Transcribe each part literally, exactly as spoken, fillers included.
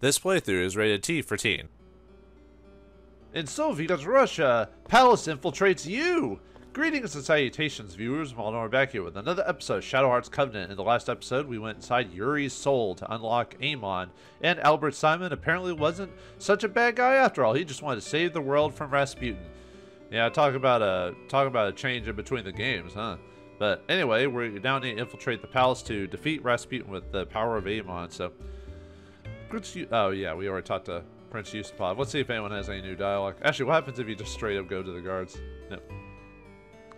This playthrough is rated T for teen. In Soviet Russia, Palace infiltrates you! Greetings and salutations, viewers. Molnar back here with another episode of Shadow Hearts: Covenant. In the last episode, we went inside Yuri's soul to unlock Amon, and Albert Simon apparently wasn't such a bad guy after all. He just wanted to save the world from Rasputin. Yeah, talk about a talk about a change in between the games, huh? But anyway, we now need to infiltrate the palace to defeat Rasputin with the power of Amon. So, oh yeah, we already talked to Prince Yusupov. Let's see if anyone has any new dialogue. Actually, what happens if you just straight up go to the guards? No.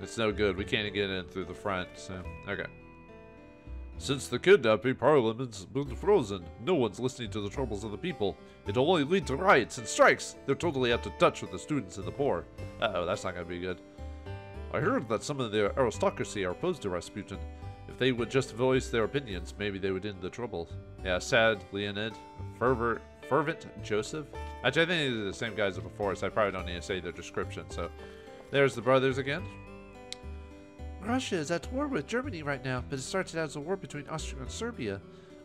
It's no good. We can't get in through the front, so... Okay. Since the kidnapping parliament's been frozen, no one's listening to the troubles of the people. It'll only lead to riots and strikes. They're totally out to touch with the students and the poor. Uh-oh, that's not gonna be good. I heard that some of the aristocracy are opposed to Rasputin. If they would just voice their opinions, maybe they would end the trouble. Yeah, sad Leonid. Fervor... Fervent Joseph? Actually, I think these are the same guys as before, so I probably don't need to say their description, so... There's the brothers again. Russia is at war with Germany right now, but it started out as a war between Austria and Serbia.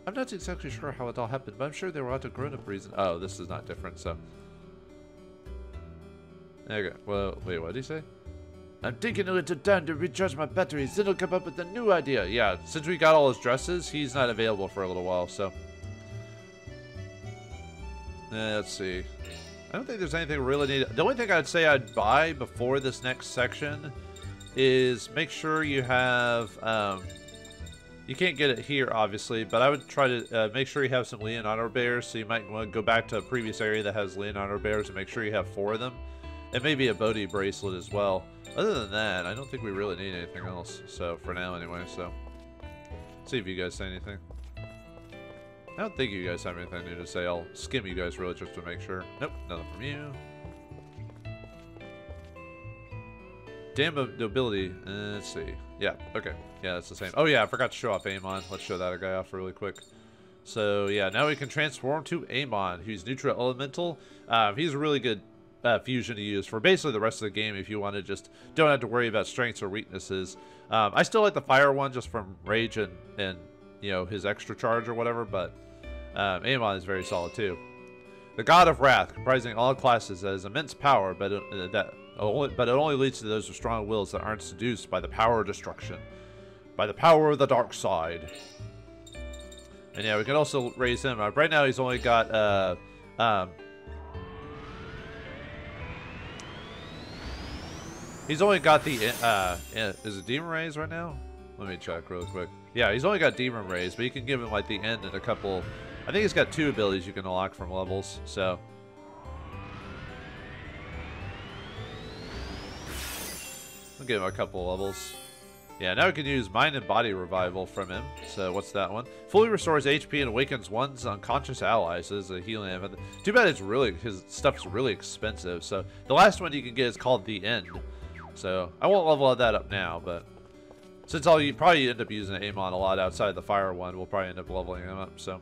I'm not exactly sure how it all happened, but I'm sure there were a lot of grown-up reasons. Oh, this is not different, so... Okay, well, wait, what did he say? I'm taking a little time to recharge my batteries, then I'll come up with a new idea. Yeah, since we got all his dresses, he's not available for a little while, so... Eh, let's see. I don't think there's anything really needed. The only thing I'd say I'd buy before this next section... is make sure you have, um, you can't get it here, obviously, but I would try to uh, make sure you have some Leonardo bears, so you might want to go back to a previous area that has Leonardo bears and make sure you have four of them, and maybe a Bodhi bracelet as well. Other than that, I don't think we really need anything else, so for now anyway, so. Let's see if you guys say anything. I don't think you guys have anything new to say. I'll skim you guys really just to make sure. Nope, nothing from you. Damn nobility. Uh, let's see. Yeah, okay. Yeah, that's the same. Oh, yeah, I forgot to show off Amon. Let's show that guy off really quick. So, yeah, now we can transform to Amon, who's neutral elemental. Um, he's a really good uh, fusion to use for basically the rest of the game if you want to just don't have to worry about strengths or weaknesses. Um, I still like the fire one just from Rage and, and you know, his extra charge or whatever, but um, Amon is very solid, too. The God of Wrath, comprising all classes, has immense power, but uh, that... Only, but it only leads to those with strong wills that aren't seduced by the power of destruction. By the power of the dark side. And yeah, we can also raise him up. Right now he's only got, uh, um... He's only got the, uh, is it Demon Rays right now? Let me check real quick. Yeah, he's only got Demon Rays, but you can give him, like, the end and a couple... I think he's got two abilities you can unlock from levels, so... Give him a couple levels. Yeah, now we can use Mind and Body Revival from him. So what's that one? Fully restores H P and awakens one's unconscious allies. So this is a healing event. Too bad it's really, his stuff's really expensive. So the last one you can get is called The End. So I won't level that up now, but since all you probably end up using Amon a lot outside the fire one, we'll probably end up leveling him up. So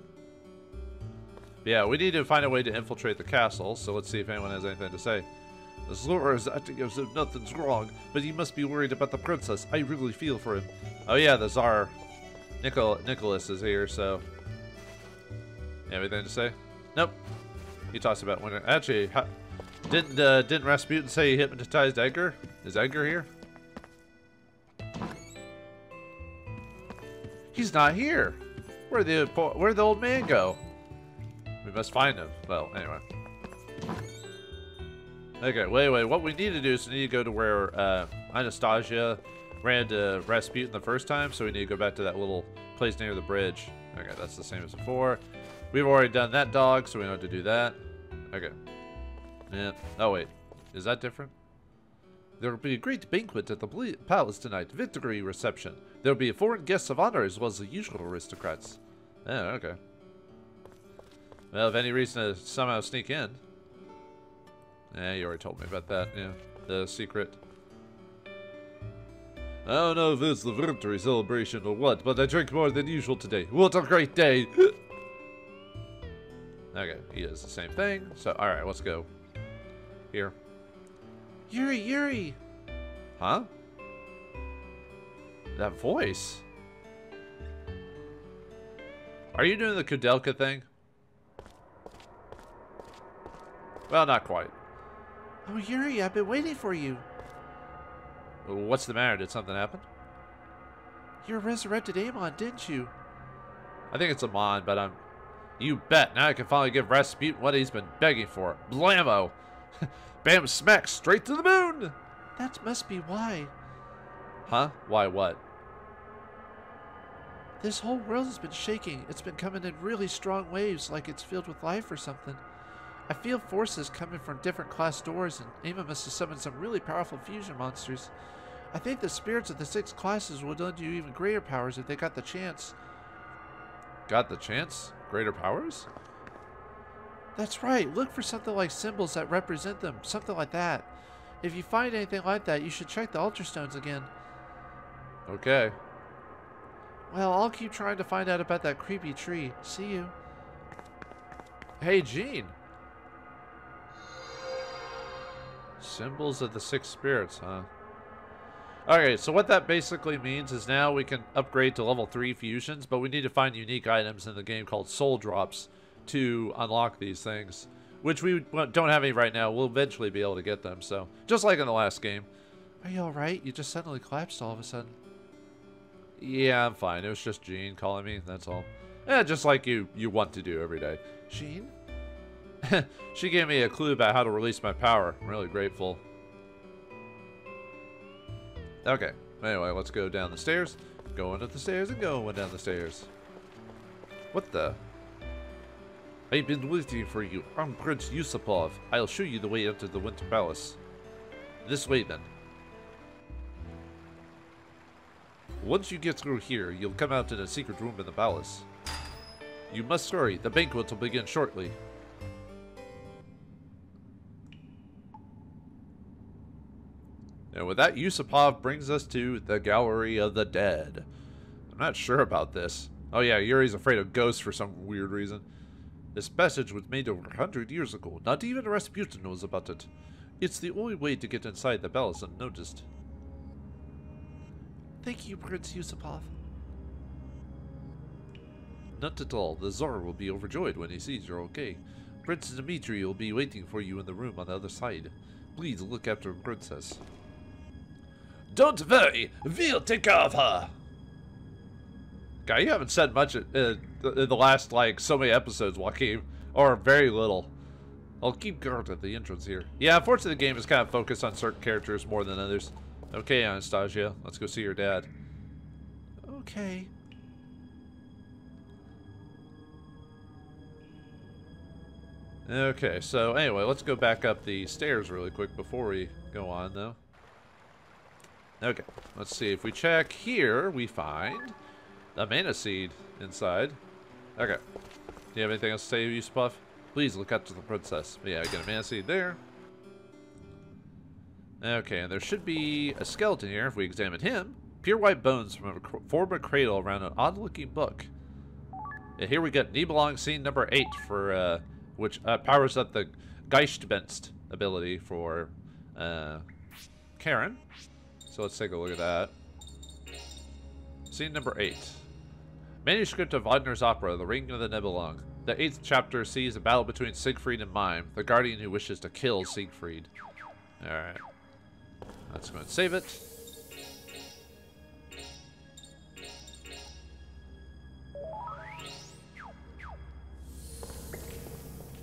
but yeah, we need to find a way to infiltrate the castle. So let's see if anyone has anything to say. The Slur is acting as if nothing's wrong, but he must be worried about the princess. I really feel for him. Oh yeah, the Tsar Nicol Nicholas is here, so... Anything to say? Nope. He talks about winter. Actually, ha didn't, uh, didn't Rasputin say he hypnotized Edgar? Is Edgar here? He's not here! Where'd the, where'd the old man go? We must find him. Well, anyway. Okay, wait, wait, what we need to do is we need to go to where uh, Anastasia ran to Rasputin the first time, so we need to go back to that little place near the bridge. Okay, that's the same as before. We've already done that dog, so we don't have to do that. Okay. Yeah. Oh, wait. Is that different? There will be a great banquet at the palace tonight. Victory reception. There will be foreign guests of honor as well as the usual aristocrats. Oh, okay. Well, if any reason to somehow sneak in. Yeah, you already told me about that, yeah. The secret. I don't know if it's the victory celebration or what, but I drank more than usual today. What a great day! Okay, he does the same thing. So, alright, let's go. Here. Yuri, Yuri! Huh? That voice? Are you doing the Kudelka thing? Well, not quite. Oh, Yuri, I've been waiting for you. What's the matter? Did something happen? You resurrected Amon, didn't you? I think it's Amon, but I'm... You bet. Now I can finally give Rasputin what he's been begging for. Blammo! Bam smack straight to the moon! That must be why. Huh? Why what? This whole world has been shaking. It's been coming in really strong waves, like it's filled with life or something. I feel forces coming from different class doors, and Amon must have summoned some really powerful fusion monsters. I think the spirits of the six classes would lend you even greater powers if they got the chance. Got the chance? Greater powers? That's right. Look for something like symbols that represent them. Something like that. If you find anything like that, you should check the altar stones again. Okay. Well, I'll keep trying to find out about that creepy tree. See you. Hey, Jeanne. Symbols of the six spirits, huh? Okay, so what that basically means is now we can upgrade to level three fusions, but we need to find unique items in the game called soul drops to unlock these things, which we don't have any right now. We'll eventually be able to get them, so just like in the last game. Are you all right? You just suddenly collapsed all of a sudden. Yeah, I'm fine. It was just Jeanne calling me, that's all. Yeah, just like you you want to do every day. Jeanne? She gave me a clue about how to release my power. I'm really grateful. Okay, anyway, let's go down the stairs. Going up the stairs and going down the stairs. What the? I've been waiting for you. I'm Prince Yusupov. I'll show you the way up to the Winter Palace. This way, then. Once you get through here, you'll come out in a secret room in the palace. You must hurry. The banquet will begin shortly. And with that, Yusupov brings us to the Gallery of the Dead. I'm not sure about this. Oh yeah, Yuri's afraid of ghosts for some weird reason. This passage was made over a hundred years ago. Not even Rasputin knows about it. It's the only way to get inside the palace unnoticed. Thank you, Prince Yusupov. Not at all. The Tsar will be overjoyed when he sees you're okay. Prince Dmitri will be waiting for you in the room on the other side. Please look after the princess. Don't worry, we'll take care of her. God, you haven't said much in, in, in the last, like, so many episodes, Joachim. Or very little. I'll keep guard at the entrance here. Yeah, unfortunately, the game is kind of focused on certain characters more than others. Okay, Anastasia, let's go see your dad. Okay. Okay, so anyway, let's go back up the stairs really quick before we go on, though. Okay, let's see. If we check here, we find a mana seed inside. Okay. Do you have anything else to say, Yusupov? Please look up to the princess. But yeah, I got a mana seed there. Okay, and there should be a skeleton here if we examine him. Pure white bones from a former cradle around an odd-looking book. And here we got Nibelung scene number eight, for uh, which uh, powers up the Geistbenst ability for uh, Karin. So let's take a look at that. Scene number eight. Manuscript of Wagner's opera, The Ring of the Nibelung. The eighth chapter sees a battle between Siegfried and Mime, the guardian who wishes to kill Siegfried. Alright. Let's go and save it.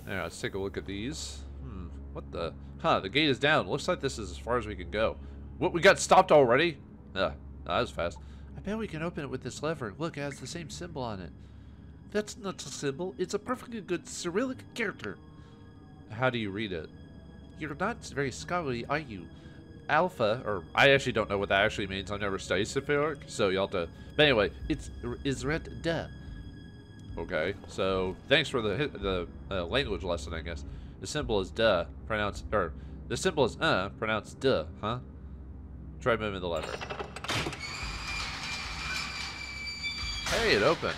Alright, let's take a look at these. Hmm, what the? Huh, the gate is down. Looks like this is as far as we can go. What, we got stopped already? Ugh, that was fast. I bet we can open it with this lever. Look, it has the same symbol on it. That's not a symbol. It's a perfectly good Cyrillic character. How do you read it? You're not very scholarly, are you? Alpha, or I actually don't know what that actually means. I've never studied Cyrillic, so you'll have to... But anyway, it's is red de. Okay, so thanks for the, the uh, language lesson, I guess. The symbol is duh, pronounced... Or, the symbol is uh, pronounced duh, huh? Try moving the lever. Hey, it opened.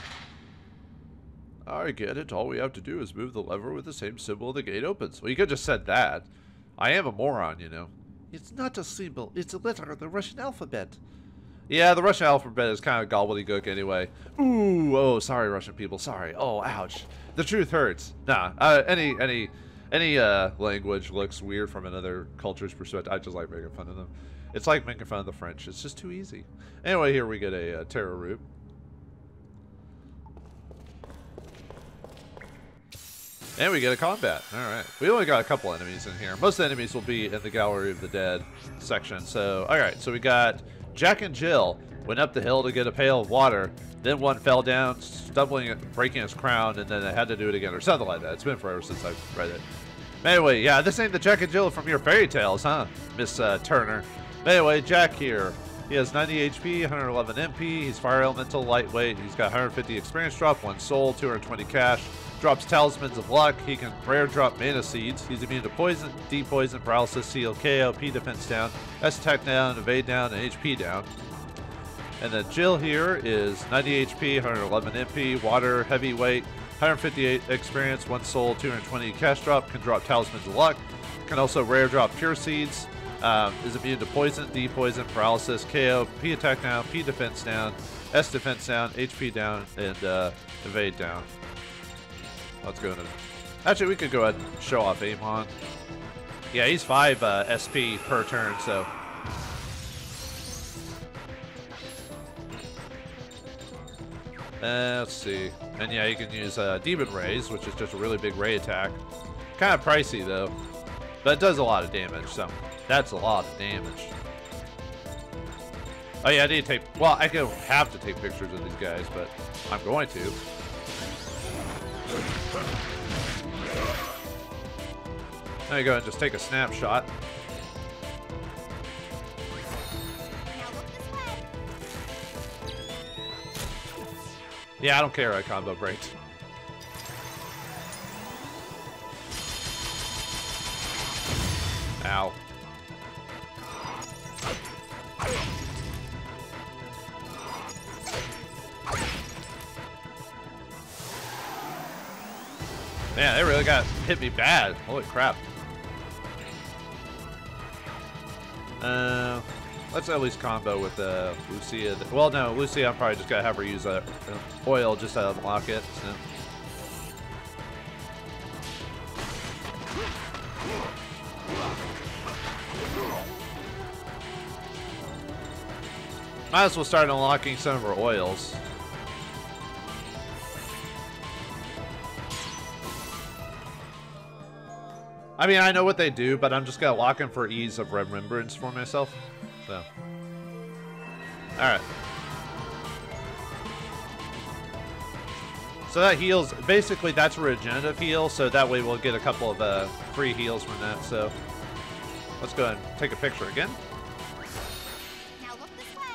I get it. All we have to do is move the lever with the same symbol the gate opens. Well, you could have just said that. I am a moron, you know. It's not a symbol. It's a letter of the Russian alphabet. Yeah, the Russian alphabet is kind of gobbledygook anyway. Ooh, oh, sorry, Russian people. Sorry. Oh, ouch. The truth hurts. Nah, uh, any, any, Any uh, language looks weird from another culture's perspective. I just like making fun of them. It's like making fun of the French. It's just too easy. Anyway, here we get a uh, tarot root. And we get a combat. All right. We only got a couple enemies in here. Most enemies will be in the Gallery of the Dead section. So, all right. So we got Jack and Jill went up the hill to get a pail of water. Then one fell down, stumbling and breaking his crown, and then they had to do it again or something like that. It's been forever since I've read it. Anyway, yeah, this ain't the Jack and Jill from your fairy tales, huh, Miss uh, Turner? Anyway, Jack here. He has ninety H P, one eleven M P. He's fire elemental, lightweight. He's got one hundred fifty experience drop, one soul, two hundred twenty cash. Drops Talismans of Luck. He can rare drop mana seeds. He's immune to poison, depoison, paralysis, seal, K O, P defense down, S attack down, evade down, and H P down. And then Jill here is ninety H P, one eleven M P, water, heavyweight, one hundred fifty-eight experience, one soul, two hundred twenty cash drop, can drop Talismans of Luck, can also rare drop pure seeds, um, is immune to poison, depoison, paralysis, K O, P attack down, P defense down, S defense down, H P down, and uh, evade down. Let's go into it. Actually, we could go ahead and show off Amon. Yeah, he's five uh, S P per turn, so. Uh, let's see. And yeah, you can use uh, Demon Rays, which is just a really big ray attack. Kind of pricey, though. But it does a lot of damage, so that's a lot of damage. Oh yeah, I need to take... Well, I don't have to take pictures of these guys, but I'm going to. There you go, and just take a snapshot. Yeah, I don't care. I combo breaks. Ow. Man, they really got hit me bad. Holy crap. Uh, let's at least combo with uh, Lucia. Well, no, Lucia, I'm probably just going to have her use uh, oil just to unlock it. So. Might as well start unlocking some of her oils. I mean, I know what they do, but I'm just going to lock them for ease of remembrance for myself. So. Alright. So that heals. Basically, that's a regenerative heal, so that way we'll get a couple of uh, free heals from that. So let's go ahead and take a picture again. Now look this way.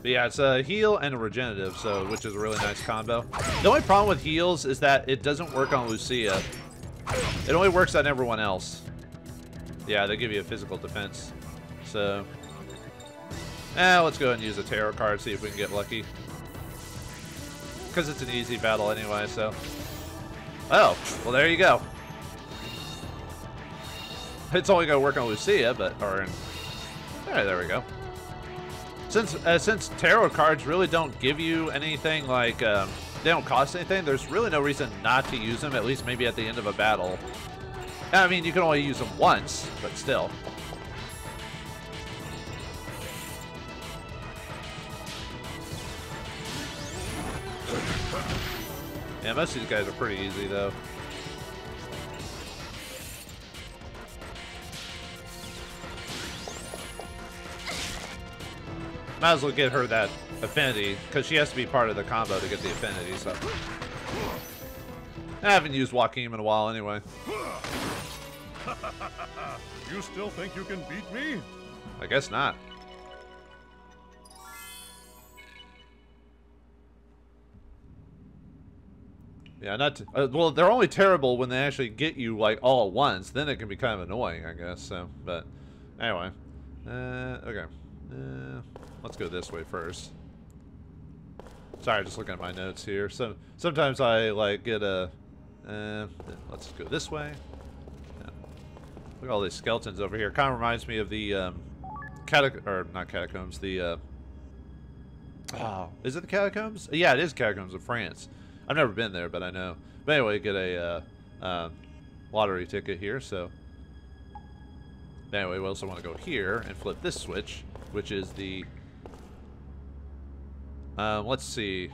But yeah, it's a heal and a regenerative, so which is a really nice combo. The only problem with heals is that it doesn't work on Lucia. It only works on everyone else. Yeah, they give you a physical defense. So, eh, let's go ahead and use a tarot card, see if we can get lucky. Because it's an easy battle anyway, so. Oh, well there you go. It's only going to work on Lucia, but, or, all right, there we go. Since uh, since tarot cards really don't give you anything, like um, they don't cost anything, there's really no reason not to use them, at least maybe at the end of a battle. I mean, you can only use them once, but still. Yeah, most of these guys are pretty easy though. Might as well get her that affinity, because she has to be part of the combo to get the affinity, so. I haven't used Joachim in a while anyway. You still think you can beat me? I guess not. Yeah, not t uh, well, they're only terrible when they actually get you, like, all at once. Then it can be kind of annoying, I guess, so. But, anyway. Uh, okay. Uh, let's go this way first. Sorry, just looking at my notes here. So sometimes I like get a. Uh, let's go this way. Yeah. Look at all these skeletons over here. Kind of reminds me of the um, catac or not catacombs, the uh, oh, is it the catacombs? Yeah, it is catacombs of France. I've never been there, but I know. But anyway, get a uh, uh, lottery ticket here. So anyway, we also want to go here and flip this switch, which is the uh, let's see,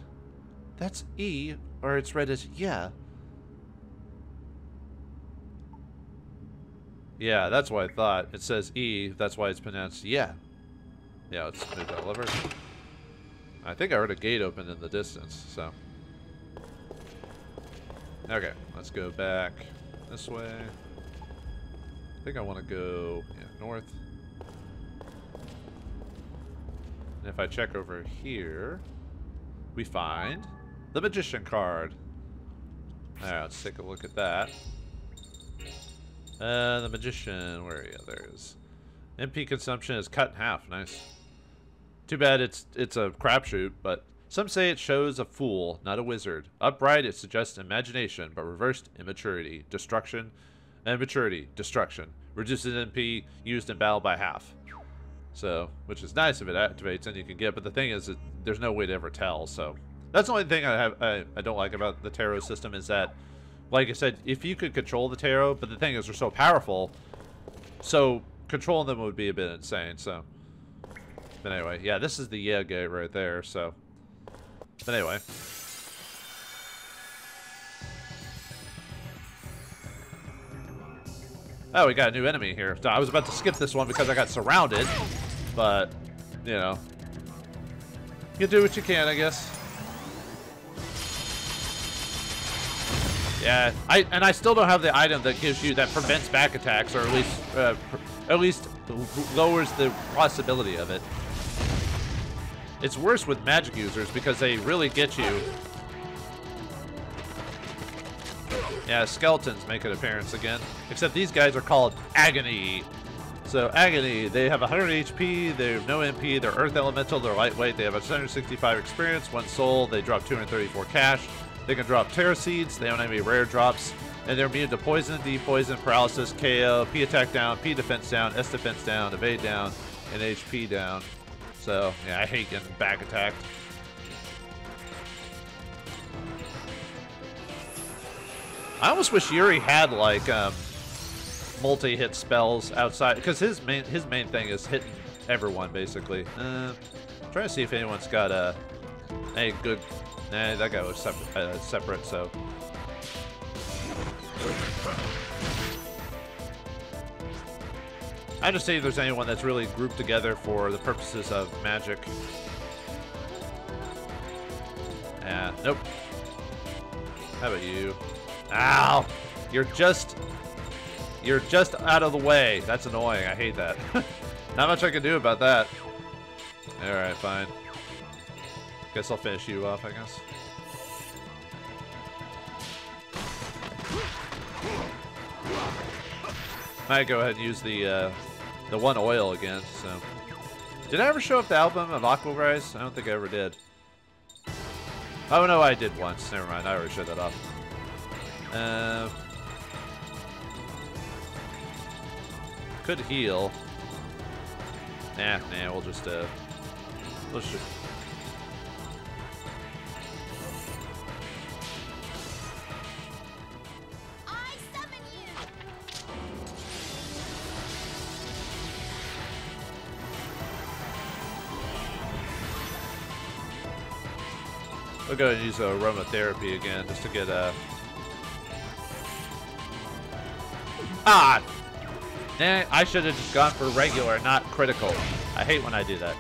that's E, or it's read as yeah. Yeah, that's what I thought. It says E, that's why it's pronounced yeah. Yeah, let's move that lever. I think I heard a gate open in the distance, so. Okay, let's go back this way. I think I want to go yeah, north. And if I check over here, we find the Magician card. Alright, let's take a look at that. Uh, the Magician, where are you? There it is. M P consumption is cut in half. Nice. Too bad it's it's a crapshoot, but some say it shows a fool, not a wizard. Upright, it suggests imagination, but reversed, immaturity, destruction, and maturity, destruction. Reduces M P used in battle by half. So, which is nice if it activates, and you can get. But the thing is, that there's no way to ever tell. So that's the only thing I have I, I don't like about the tarot system is that. Like I said, if you could control the tarot, but the thing is, they're so powerful, so controlling them would be a bit insane, so. But anyway, yeah, this is the yeah gate right there, so. But anyway. Oh, we got a new enemy here. I was about to skip this one because I got surrounded, but, you know. You do what you can, I guess. Yeah, I and I still don't have the item that gives you that prevents back attacks, or at least uh, at least lowers the possibility of it. It's worse with magic users because they really get you. Yeah, skeletons make an appearance again. Except these guys are called Agony. So Agony, they have one hundred H P, they have no M P, they're Earth Elemental, they're lightweight, they have one hundred sixty-five experience, one soul, they drop two hundred thirty-four cash. They can drop Terra Seeds, they don't have any rare drops, and they're immune to Poison, D-Poison, Paralysis, K O, P Attack down, P Defense down, S Defense down, Evade down, and H P down. So, yeah, I hate getting back attacked. I almost wish Yuri had, like, um, multi-hit spells outside, because his main, his main thing is hitting everyone, basically. Uh, I'm trying to see if anyone's got a, a good... Nah, that guy was separate, uh, separate, so. I just see if there's anyone that's really grouped together for the purposes of magic. Ah, nope. How about you? Ow! You're just... You're just out of the way. That's annoying. I hate that. Not much I can do about that. Alright, fine. Guess I'll finish you off, I guess. Might go ahead and use the uh, the one oil again, so. Did I ever show up the album of Aqua Rise? I don't think I ever did. Oh no, I did once. Never mind, I already showed that off. Uh, could heal. Nah, nah, we'll just uh we'll just We'll go ahead and use uh, aromatherapy again, just to get a... Uh... Ah! Nah, I should have just gone for regular, not critical. I hate when I do that.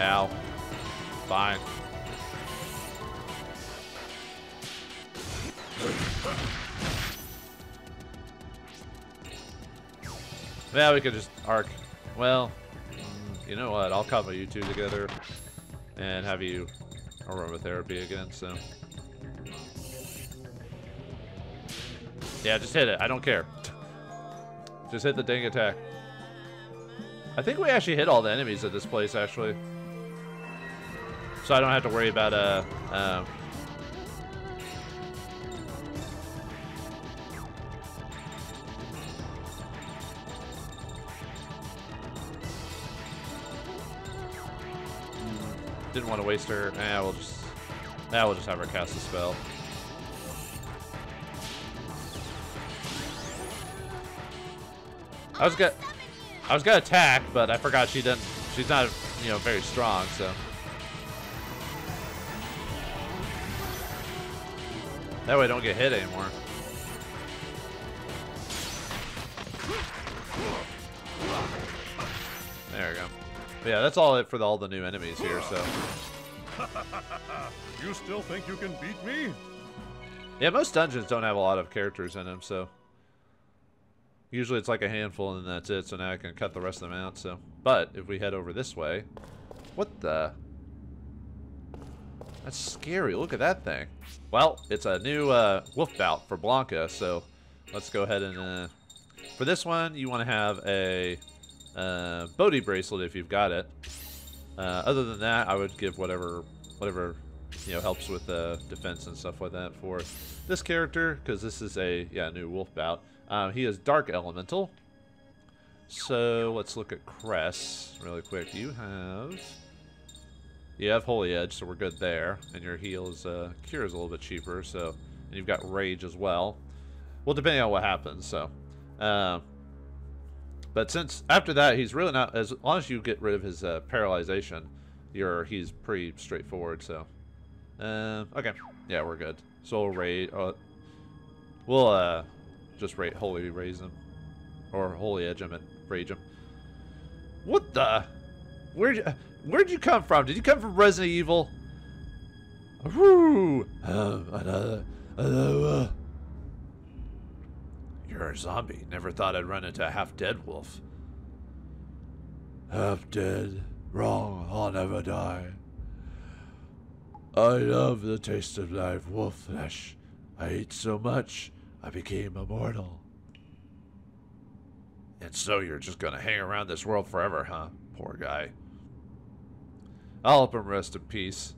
Ow. Fine. Well, we could just arc. Well, you know what? I'll combo you two together and have you aromatherapy again, so. Yeah, just hit it. I don't care. Just hit the dang attack. I think we actually hit all the enemies at this place, actually. So I don't have to worry about, uh, um, Didn't want to waste her. Eh, we'll just... Eh, we'll just have her cast a spell. I was gonna... I was gonna attack, but I forgot she didn't... She's not, you know, very strong, so... That way I don't get hit anymore. There we go. But yeah, that's all it for the, all the new enemies here, so... You still think you can beat me? Yeah, most dungeons don't have a lot of characters in them, so... Usually it's like a handful and that's it, so now I can cut the rest of them out, so... But, if we head over this way... What the... That's scary, look at that thing. Well, it's a new uh, wolf bout for Blanca, so... Let's go ahead and... Uh, for this one, you want to have a... Uh, Bodhi bracelet if you've got it. Uh, other than that, I would give whatever, whatever, you know, helps with uh, defense and stuff like that for this character, because this is a yeah new wolf bout. Um, he is dark elemental. So let's look at crests really quick. You have you have Holy Edge, so we're good there, and your heal is uh, cure is a little bit cheaper. So and you've got Rage as well. Well, depending on what happens. So. Uh, But since after that, he's really not, as long as you get rid of his uh, paralyzation, you're, he's pretty straightforward, so. Uh, okay. Yeah, we're good. So we'll raid, uh, we'll uh, just raid, holy raise him. Or holy edge him and rage him. What the? Where'd, where'd you come from? Did you come from Resident Evil? Woo! Um, another, another. You're a zombie. Never thought I'd run into a half-dead wolf. Half-dead. Wrong. I'll never die. I love the taste of live wolf flesh. I ate so much, I became immortal. And so you're just gonna hang around this world forever, huh? Poor guy. I'll help him rest in peace.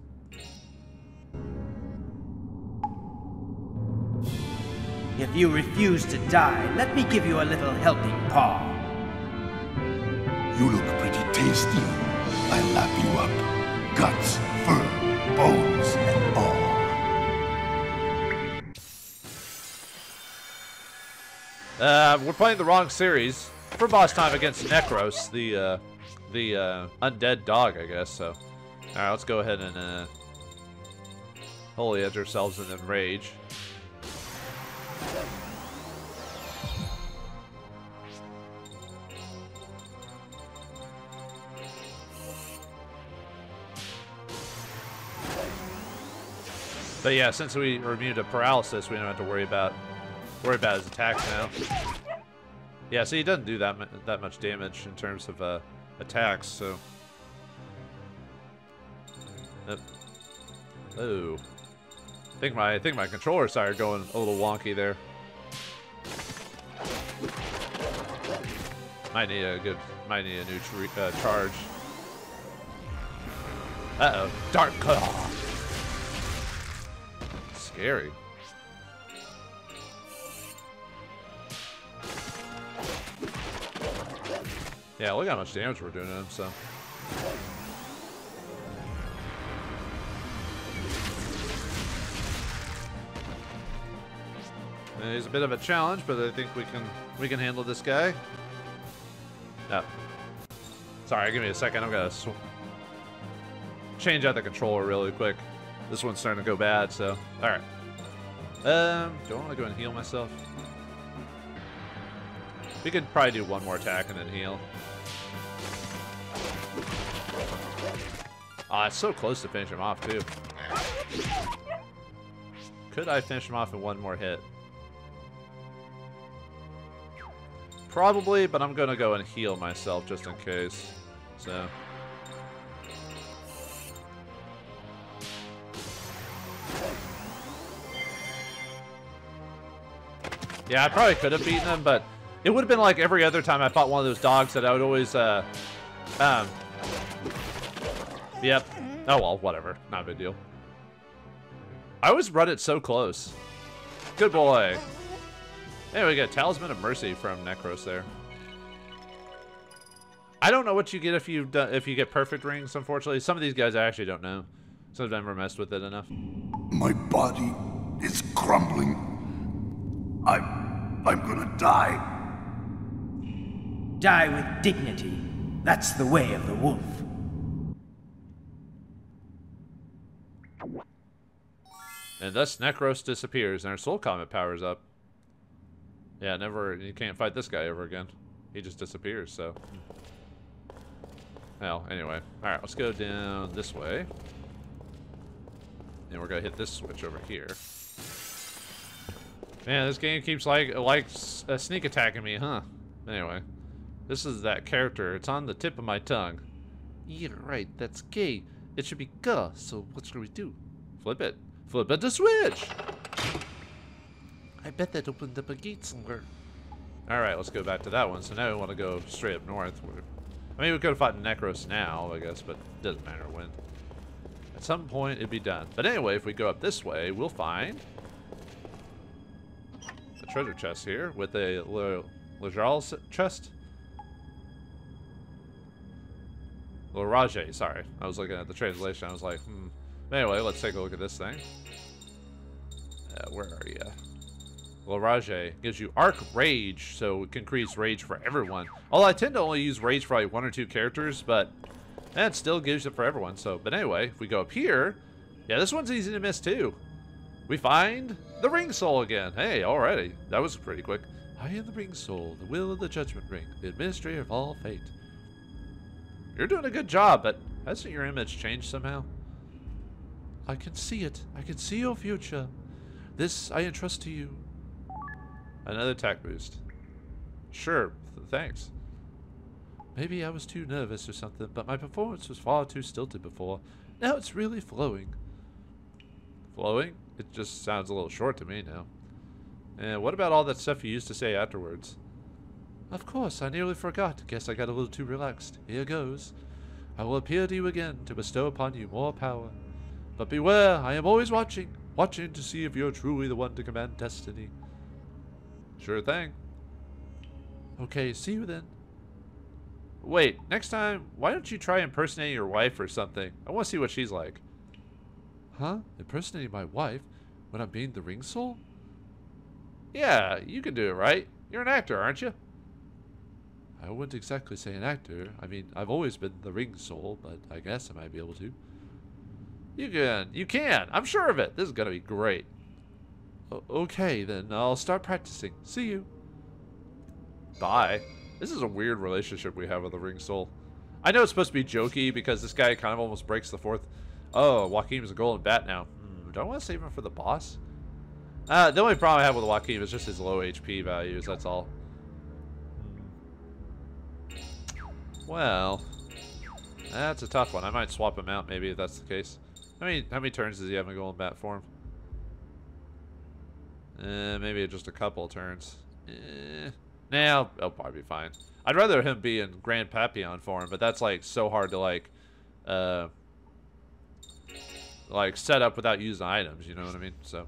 If you refuse to die, let me give you a little helping paw. You look pretty tasty. I'll lap you up. Guts, fur, bones, and all. Uh, we're playing the wrong series for boss time against Necros, the uh, the uh, undead dog, I guess. So, all right, let's go ahead and uh, holy edge ourselves and then rage. But yeah, since we are immune to paralysis, we don't have to worry about worry about his attacks now. Yeah, so he doesn't do that mu that much damage in terms of uh, attacks. So, yep. Oh, I think my I think my controller side are going a little wonky there. Might need a good might need a new tr uh, charge. Uh oh, dark claw. Scary. Yeah, look how much damage we're doing to him, so. And he's a bit of a challenge, but I think we can we can handle this guy. Oh. Sorry, give me a second. I'm gonna sw change out the controller really quick. This one's starting to go bad, so. Alright. Um, do I want to go and heal myself? We could probably do one more attack and then heal. Ah, oh, it's so close to finish him off, too. Could I finish him off in one more hit? Probably, but I'm going to go and heal myself just in case. So. Yeah, I probably could have beaten him, but it would have been like every other time I fought one of those dogs that I would always, uh, um, yep. Oh, well, whatever. Not a big deal. I always run it so close. Good boy. Anyway, we got Talisman of Mercy from Necros there. I I don't know what you get if you do, if you get perfect rings, unfortunately. Some of these guys I actually don't know. Some of them never messed with it enough. My body is crumbling. I, I'm gonna die. Die with dignity. That's the way of the wolf. And thus Necros disappears and our soul comet powers up. Yeah, never, you can't fight this guy ever again. He just disappears, so. Well, anyway. Alright, let's go down this way. And we're gonna hit this switch over here. Man, this game keeps like like uh, sneak attacking me, huh? Anyway. This is that character. It's on the tip of my tongue. Yeah, right, that's gay. It should be gah, so what should we do? Flip it. Flip it to switch! I bet that opened up a gate somewhere. Alright, let's go back to that one. So now we want to go straight up north. I mean, we could have fought Necros now, I guess, but it doesn't matter when. At some point, it'd be done. But anyway, if we go up this way, we'll find a treasure chest here with a Le Lajal chest. Le Rage, sorry. I was looking at the translation. I was like, hmm. Anyway, let's take a look at this thing. Uh, where are you? Le Rage gives you Arc Rage, so it can increase rage for everyone. Although I tend to only use rage for like one or two characters, but that still gives it for everyone. So, but anyway, if we go up here, yeah, this one's easy to miss too. We find the Ring Soul again. Hey, already. That was pretty quick. I am the Ring Soul, the will of the Judgment Ring, the administrator of all fate. You're doing a good job, but hasn't your image changed somehow? I can see it. I can see your future. This I entrust to you. Another attack boost. Sure, th thanks. Maybe I was too nervous or something, but my performance was far too stilted before. Now it's really flowing. Flowing? It just sounds a little short to me now. And what about all that stuff you used to say afterwards? Of course, I nearly forgot. Guess I got a little too relaxed. Here goes. I will appear to you again to bestow upon you more power. But beware, I am always watching. Watching to see if you're truly the one to command destiny. Sure thing. Okay, see you then. Wait, next time, why don't you try impersonating your wife or something? I want to see what she's like. Huh? Impersonating my wife? When I'm being the Ring Soul? Yeah, you can do it, right? You're an actor, aren't you? I wouldn't exactly say an actor. I mean, I've always been the Ring Soul, but I guess I might be able to. You can. You can. I'm sure of it. This is going to be great. Okay, then I'll start practicing. See you. Bye. This is a weird relationship we have with the Ring Soul. I know it's supposed to be jokey because this guy kind of almost breaks the fourth. Oh, Joachim is a golden bat now. Hmm, do I want to save him for the boss? Uh, the only problem I have with Joachim is just his low H P values, that's all. Well, that's a tough one. I might swap him out maybe if that's the case. I mean, how many turns does he have in golden bat form? Uh, maybe just a couple turns. Eh, now nah, I'll probably be fine. I'd rather him be in Grand Papillon form, but that's like so hard to like, uh, like set up without using items. You know what I mean? So,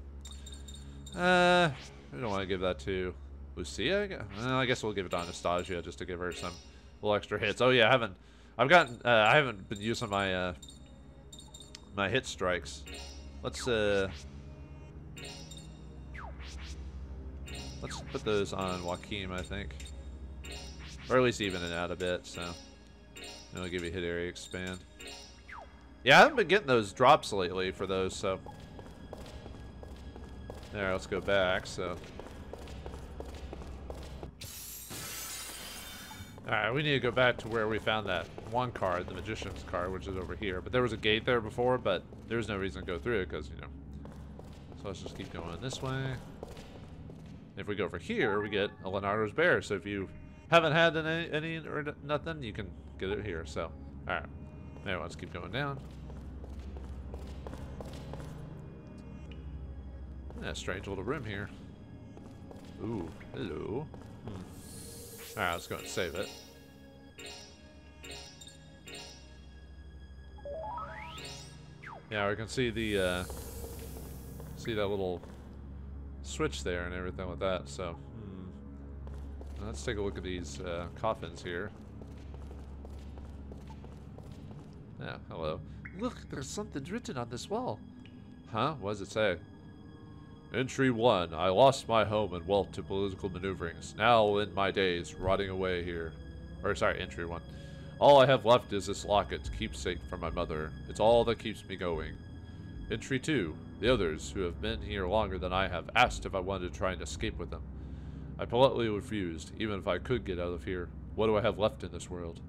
uh, we don't want to give that to Lucia. I guess, well, I guess we'll give it to Anastasia just to give her some little extra hits. Oh yeah, I haven't. I've gotten. Uh, I haven't been using my uh, my hit strikes. Let's uh. Let's put those on Joachim, I think. Or at least even it out a bit, so. It'll give you hit area expand. Yeah, I haven't been getting those drops lately for those, so. There, let's go back, so. Alright, we need to go back to where we found that one card, the Magician's card, which is over here. But there was a gate there before, but there was no reason to go through it, because, you know. So let's just keep going this way. If we go over here, we get a Leonardo's bear. So if you haven't had any, any or nothing, you can get it here. So, all right. Anyway, let's keep going down. That strange little room here. Ooh, hello. Hmm. All right, let's go and save it. Yeah, we can see the uh, see that little switch there and everything with that, so. Hmm. Let's take a look at these uh, coffins here. Oh, hello. Look, there's something written on this wall. Huh? What does it say? Entry one. I lost my home and wealth to political maneuverings. Now will end my days rotting away here. Or sorry, entry one. All I have left is this locket, keepsake from my mother. It's all that keeps me going. Entry two. The others, who have been here longer than I have, asked if I wanted to try and escape with them. I politely refused, even if I could get out of here. What do I have left in this world?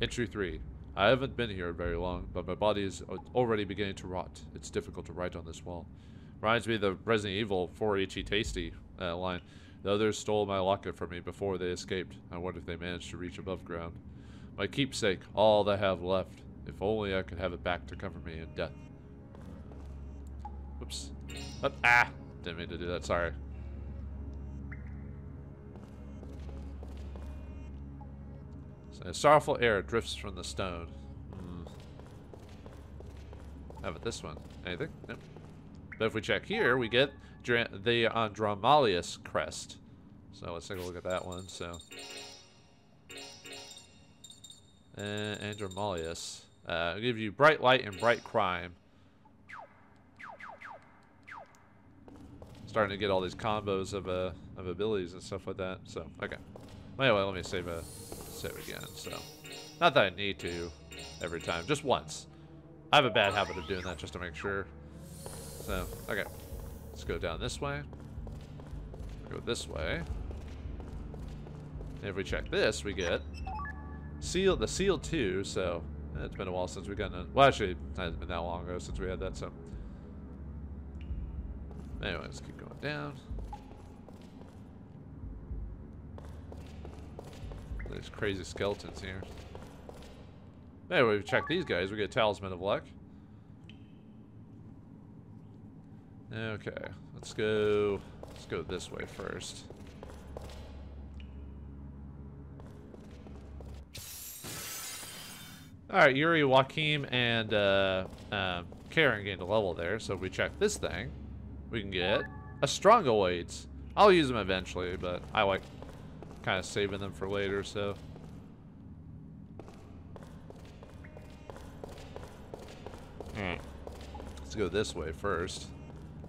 Entry three. I haven't been here very long, but my body is already beginning to rot. It's difficult to write on this wall. Reminds me of the Resident Evil four H E Tasty uh, line. The others stole my locket from me before they escaped. I wonder if they managed to reach above ground. My keepsake, all that I have left. If only I could have it back to cover me in death. Whoops. Oh, ah! Didn't mean to do that, sorry. So a sorrowful air drifts from the stone. Hmm. How about this one? Anything? Nope. But if we check here, we get the Andromalius crest. So let's take a look at that one. So, uh, Andromalius. Uh, it'll give you bright light and bright crime. Starting to get all these combos of uh, of abilities and stuff like that. So okay. Well, anyway, let me save a save again. So, not that I need to every time, just once. I have a bad habit of doing that just to make sure. So, okay. Let's go down this way. Go this way. And if we check this, we get seal the seal two, so it's been a while since we've gotten a, well actually it hasn't been that long ago since we had that, so anyway, let's keep going down. There's crazy skeletons here. Anyway, we check these guys, we get a Talisman of Luck. Okay, let's go. Let's go this way first. All right, Yuri, Joachim, and uh, uh, Karin gained a level there. So if we check this thing, we can get a Strongoids. I'll use them eventually, but I like kind of saving them for later. So. All right. Let's go this way first.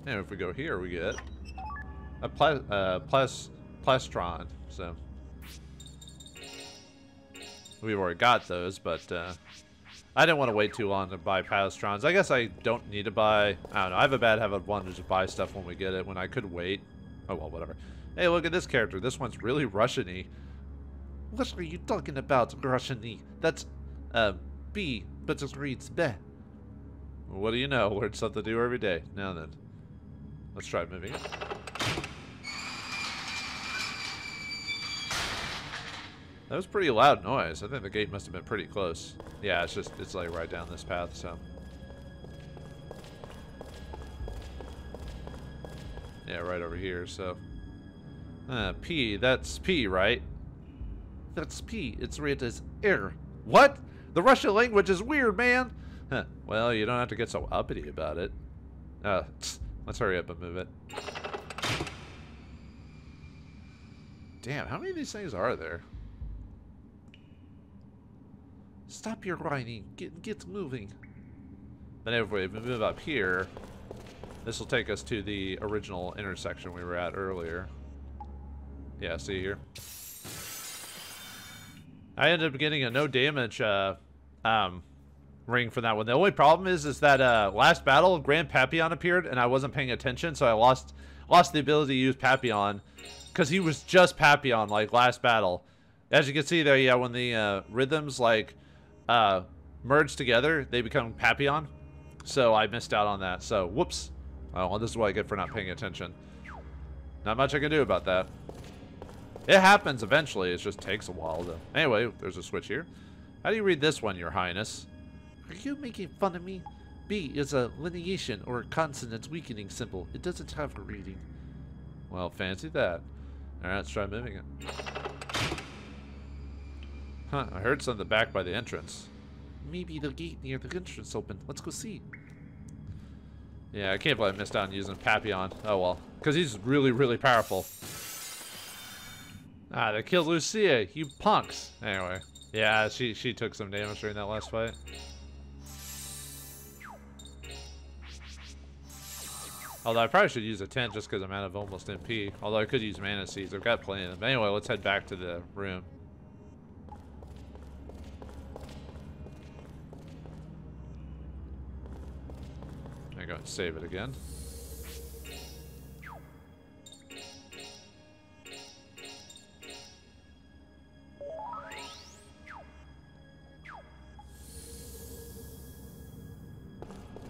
And if we go here, we get a pla uh, plas plastron. So we've already got those, but uh, I didn't want to wait too long to buy plastrons. I guess I don't need to buy. I don't know. I have a bad habit of wanting to just buy stuff when we get it, when I could wait. Oh well, whatever. Hey, look at this character. This one's really Russian-y. What are you talking about, Russian-y? That's uh, B, but it reads B. What do you know? Learn something to do every day. Now then. Let's try moving it. That was pretty loud noise. I think the gate must have been pretty close. Yeah, it's just, it's like right down this path, so. Yeah, right over here, so. Uh, P, that's P, right? That's P, it's read as R. What? The Russian language is weird, man! Huh. Well, you don't have to get so uppity about it. Uh, tsk. Let's hurry up and move it. Damn, how many of these things are there? Stop your whining. Get, get moving. Then if we move up here, this will take us to the original intersection we were at earlier. Yeah, see here. I ended up getting a no damage uh, um, ring for that one. The only problem is is that uh last battle Grand Papillon appeared and I wasn't paying attention, so I lost lost the ability to use Papillon because he was just Papillon like last battle. As you can see there, yeah, when the uh rhythms like uh merge together, they become Papillon, so I missed out on that. So whoops. Oh well, this is what I get for not paying attention. Not much I can do about that. It happens eventually, it just takes a while though. Anyway, there's a switch here. How do you read this one, Your Highness? Are you making fun of me? B is a lineation or a consonant weakening symbol. It doesn't have a reading. Well, fancy that. Alright, let's try moving it. Huh, I heard something back by the entrance. Maybe the gate near the entrance opened. Let's go see. Yeah, I can't believe I missed out on using Papillon. Oh well. Because he's really, really powerful. Ah, they killed Lucia, you punks. Anyway. Yeah, she, she took some damage during that last fight. Although I probably should use a tent just because I'm out of almost M P. Although I could use mana seeds. I've got plenty of them. But anyway, let's head back to the room. I go and save it again.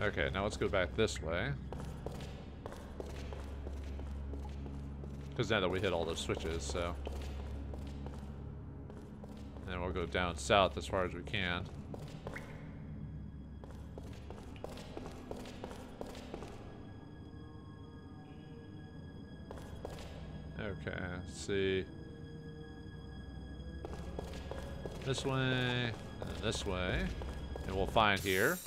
Okay, now let's go back this way. Because now that we hit all those switches, so. And then we'll go down south as far as we can. Okay, let's see. This way, and this way. And we'll find here.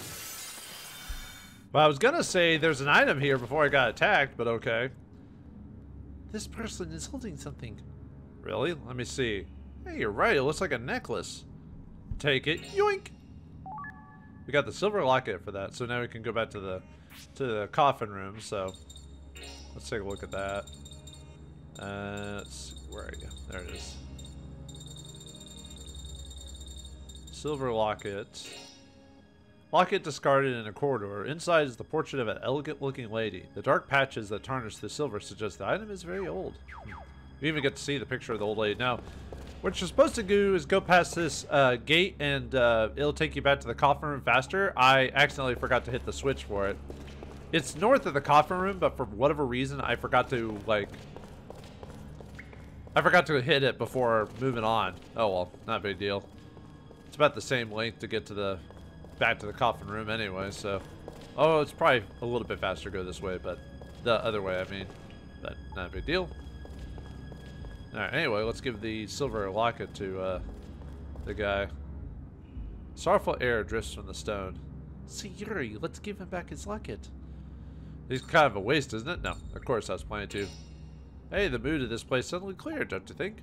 Well, I was gonna say there's an item here before I got attacked, but okay. This person is holding something. Really? Let me see. Hey, you're right. It looks like a necklace. Take it. Yoink! We got the silver locket for that, so now we can go back to the to the coffin room. So let's take a look at that. Uh, let's see. Where are you? There it is. Silver locket. Locket discarded in a corridor. Inside is the portrait of an elegant-looking lady. The dark patches that tarnish the silver suggest the item is very old. We even get to see the picture of the old lady. Now, what you're supposed to do is go past this uh, gate, and uh, it'll take you back to the coffin room faster. I accidentally forgot to hit the switch for it. It's north of the coffin room, but for whatever reason, I forgot to, like... I forgot to hit it before moving on. Oh, well, not a big deal. It's about the same length to get to the... back to the coffin room anyway, so. Oh, it's probably a little bit faster to go this way, but the other way, I mean. But not a big deal. Alright, anyway, let's give the silver locket to uh, the guy. Sorrowful air drifts from the stone. See, Yuri, let's give him back his locket. He's kind of a waste, isn't it? No, of course I was planning to. Hey, the mood of this place suddenly cleared, don't you think?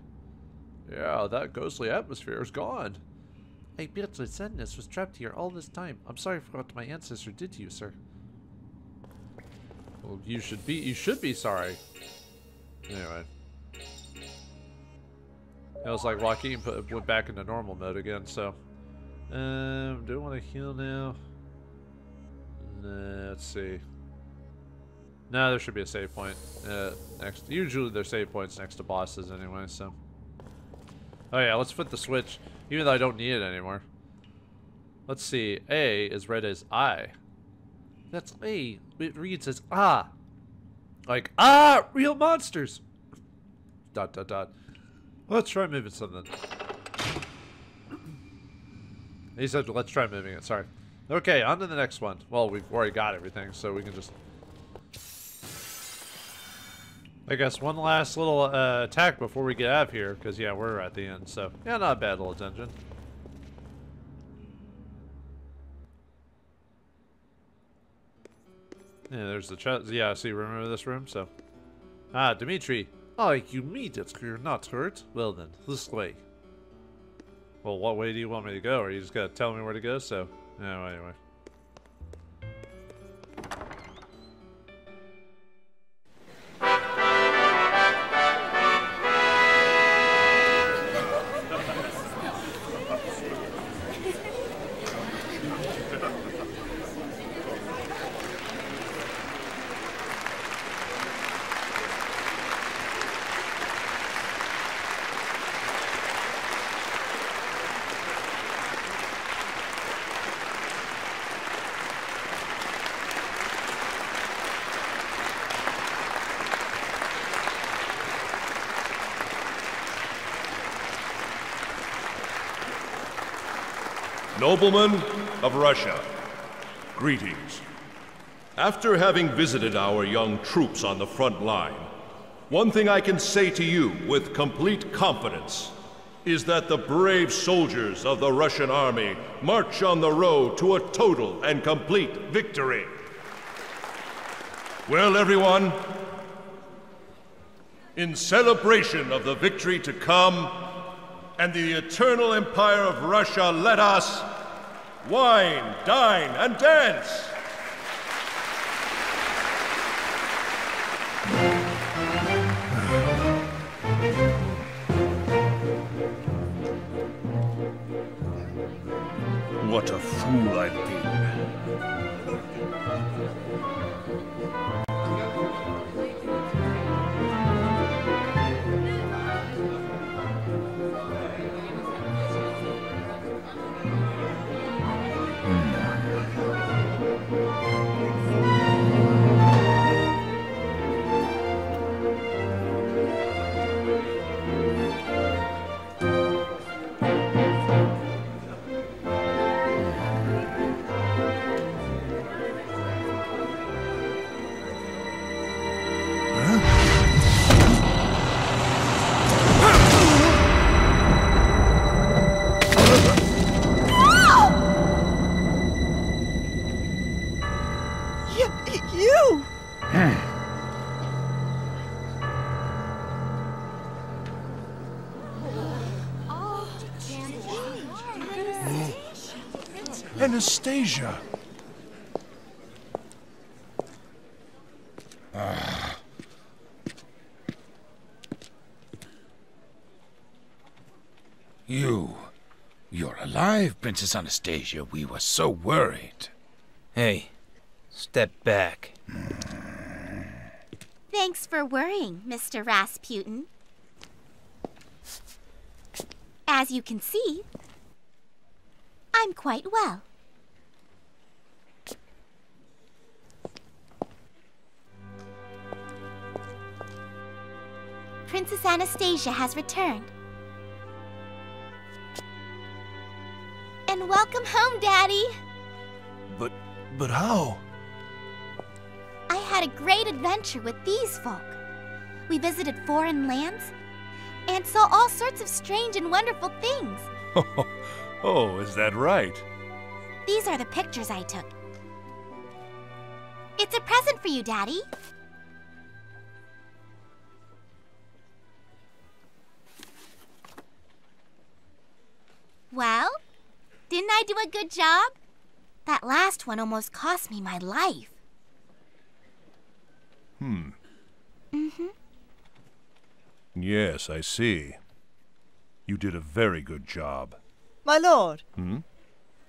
Yeah, that ghostly atmosphere is gone. I bet the sadness was trapped here all this time. I'm sorry for what my ancestor did to you, sir. Well, you should be you should be sorry. Anyway. It was like Joachim put, went back into normal mode again, so. Um, do I want to heal now? Nah, let's see. No, there should be a save point. Uh, next. Usually there's save points next to bosses anyway, so. Oh yeah, let's put the switch. Even though I don't need it anymore. Let's see. A is read as I. That's A. It reads as ah. Like, ah, real monsters. Dot, dot, dot. Let's try moving something. He said, let's try moving it. Sorry. Okay, on to the next one. Well, we've already got everything, so we can just... I guess one last little uh, attack before we get out of here, because yeah, we're at the end, so yeah, not a bad little dungeon. Yeah, there's the chest. Yeah, see, remember this room, so. Ah, Dimitri. Oh, you mean it, you're not hurt? Well then, this way. Well, what way do you want me to go? Or you just gotta tell me where to go, so. No, anyway. Noblemen of Russia, greetings. After having visited our young troops on the front line, one thing I can say to you with complete confidence is that the brave soldiers of the Russian army march on the road to a total and complete victory. Well, everyone, in celebration of the victory to come and the eternal empire of Russia, let us wine, dine, and dance! what a fool I've Anastasia. Ah. You. You're alive, Princess Anastasia. We were so worried. Hey, step back. Thanks for worrying, Mister Rasputin. As you can see, I'm quite well. Princess Anastasia has returned. And welcome home, Daddy! But... but how? I had a great adventure with these folk. We visited foreign lands, and saw all sorts of strange and wonderful things. Oh, is that right? These are the pictures I took. It's a present for you, Daddy. Well, didn't I do a good job? That last one almost cost me my life. Hmm. Mm-hmm. Yes, I see. You did a very good job. My lord. Hmm?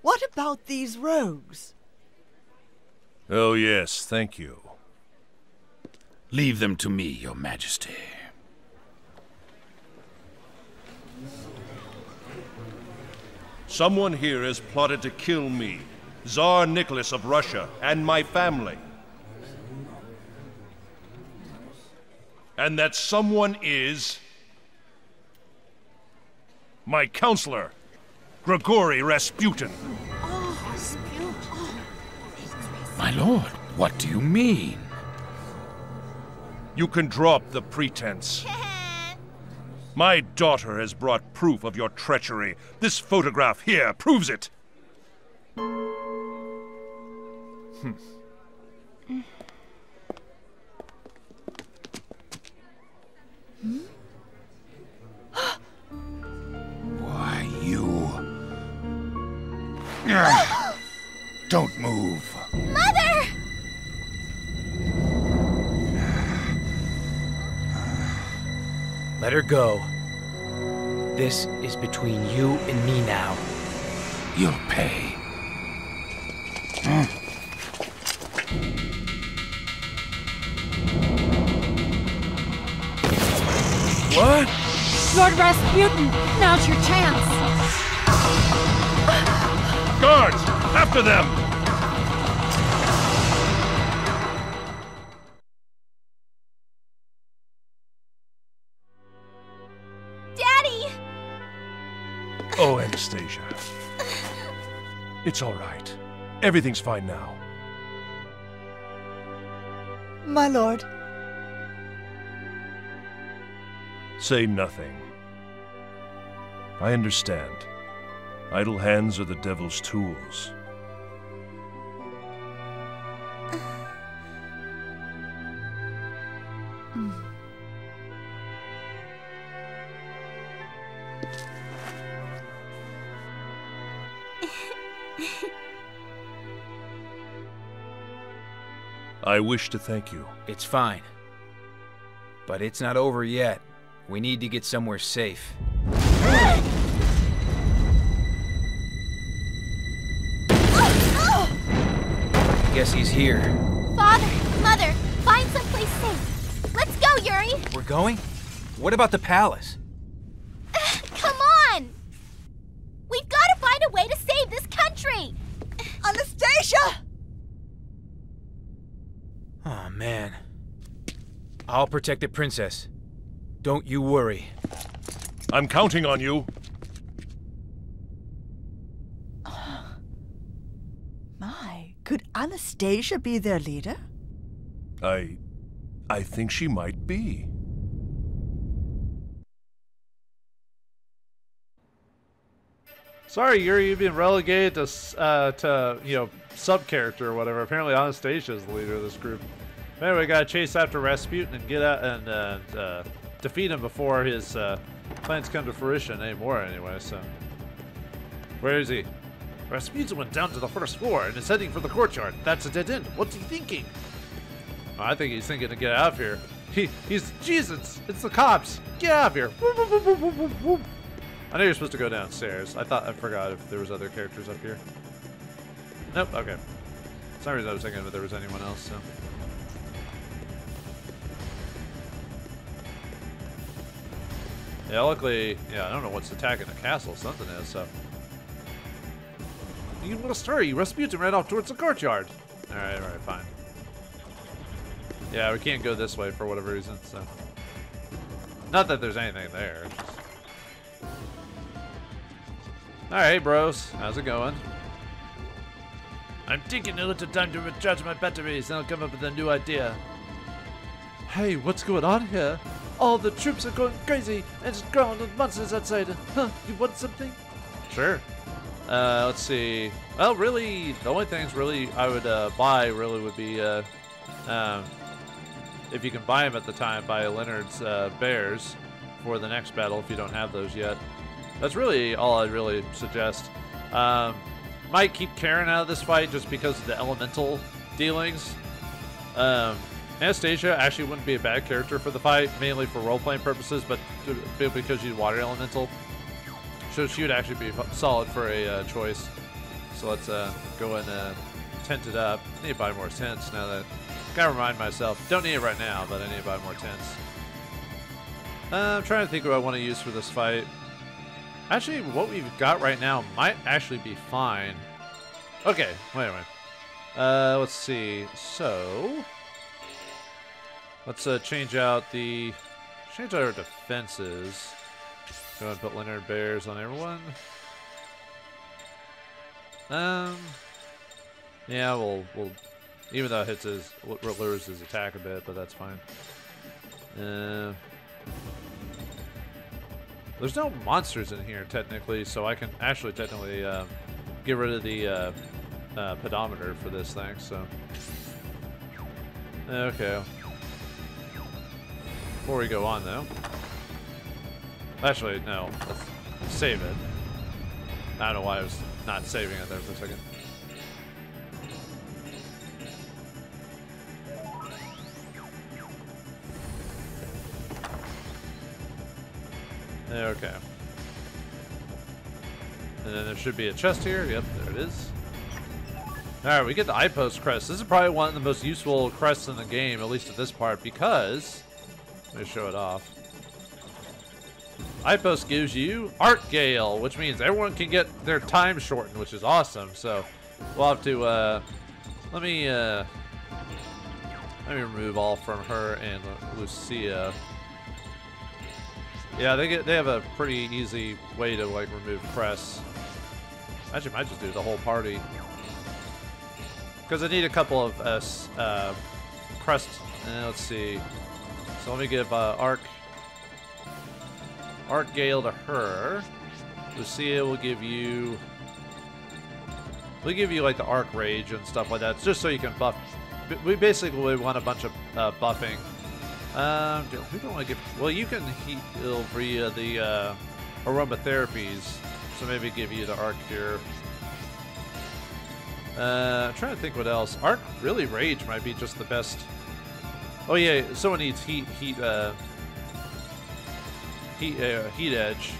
What about these rogues? Oh, yes, thank you. Leave them to me, Your Majesty. Someone here has plotted to kill me, Tsar Nicholas of Russia, and my family. And that someone is... my counselor, Grigory Rasputin. Oh, Rasputin. Oh. My lord, what do you mean? You can drop the pretense. My daughter has brought proof of your treachery. This photograph here proves it. Hmm. Mm. Hmm? Why, you... Don't move. Mother! Let her go. This is between you and me now. You'll pay. Huh? What? Lord Rasputin, now's your chance. Guards, after them! Oh, Anastasia. It's all right. Everything's fine now. My lord. Say nothing. I understand. Idle hands are the devil's tools. I wish to thank you. It's fine. But it's not over yet. We need to get somewhere safe. Guess he's here. Father, Mother, find someplace safe. Let's go, Yuri! We're going? What about the palace? Come on! We've got to find a way to save this country! Anastasia! Oh, man. I'll protect the princess. Don't you worry. I'm counting on you. Oh. My, could Anastasia be their leader? I... I think she might be. Sorry, Yuri, you've been relegated to, uh, to, you know, sub-character or whatever. Apparently Anastasia's the leader of this group. Anyway, we gotta chase after Rasputin and get out and, uh, uh defeat him before his, uh, plans come to fruition anymore anyway, so. Where is he? Rasputin went down to the first floor and is heading for the courtyard. That's a dead end. What's he thinking? Oh, I think he's thinking to get out of here. He, he's, Jesus, it's the cops. Get out of here. Whoop, whoop, whoop, whoop, whoop, whoop. I know you're supposed to go downstairs. I thought, I forgot if there was other characters up here. Nope, okay. For some reason I was thinking if there was anyone else, so. Yeah, luckily, yeah, I don't know what's attacking the castle. Something is, so. You little sturdy, Rasputin ran off towards the courtyard. Alright, alright, fine. Yeah, we can't go this way for whatever reason, so. Not that there's anything there. Alright, bros. How's it going? I'm taking a little time to recharge my batteries, and I'll come up with a new idea. Hey, what's going on here? All the troops are going crazy, and it's ground and monsters outside. Huh, you want something? Sure. Uh, let's see. Well, really, the only things really I would uh, buy really would be, uh, um, if you can buy them at the time, buy Leonard's uh, bears for the next battle if you don't have those yet. That's really all I'd really suggest. Um, might keep Karin out of this fight just because of the elemental dealings. Um, Anastasia actually wouldn't be a bad character for the fight, mainly for role-playing purposes, but because she's water elemental. So she would actually be solid for a uh, choice. So let's uh, go and uh, tent it up. I need to buy more tents now that... Gotta remind myself. Don't need it right now, but I need to buy more tents. Uh, I'm trying to think what I want to use for this fight. Actually, what we've got right now might actually be fine. Okay, wait a minute. Uh, let's see. So... Let's uh, change out the change out our defenses. Go ahead and put Leonard Bears on everyone. Um, yeah, we'll we'll even though it hits his lowers his attack a bit, but that's fine. Uh, there's no monsters in here technically, so I can actually technically uh, get rid of the uh, uh, pedometer for this thing. So okay. Before we go on, though. Actually, no. Let's save it. I don't know why I was not saving it there for a second. Okay. And then there should be a chest here. Yep, there it is. Alright, we get the eye post crest. This is probably one of the most useful crests in the game, at least at this part, because... Let me show it off. Eye Post gives you Arc Gale, which means everyone can get their time shortened, which is awesome. So we'll have to uh, let me uh, let me remove all from her and Lucia. Yeah, they get they have a pretty easy way to like remove press. Actually, I might just do the whole party because I need a couple of us uh, uh, crest. Uh, let's see. So let me give uh, Arc, Arc Gale to her. Lucia will give you, we'll give you like the Arc Rage and stuff like that, just so you can buff. We basically want a bunch of uh, buffing. Um, who do I want to give? Well, you can heal via the uh, aromatherapies, so maybe give you the Arc here. Uh, I'm trying to think what else. Arc really Rage might be just the best. Oh yeah, someone needs heat, heat, uh, heat, uh, heat edge.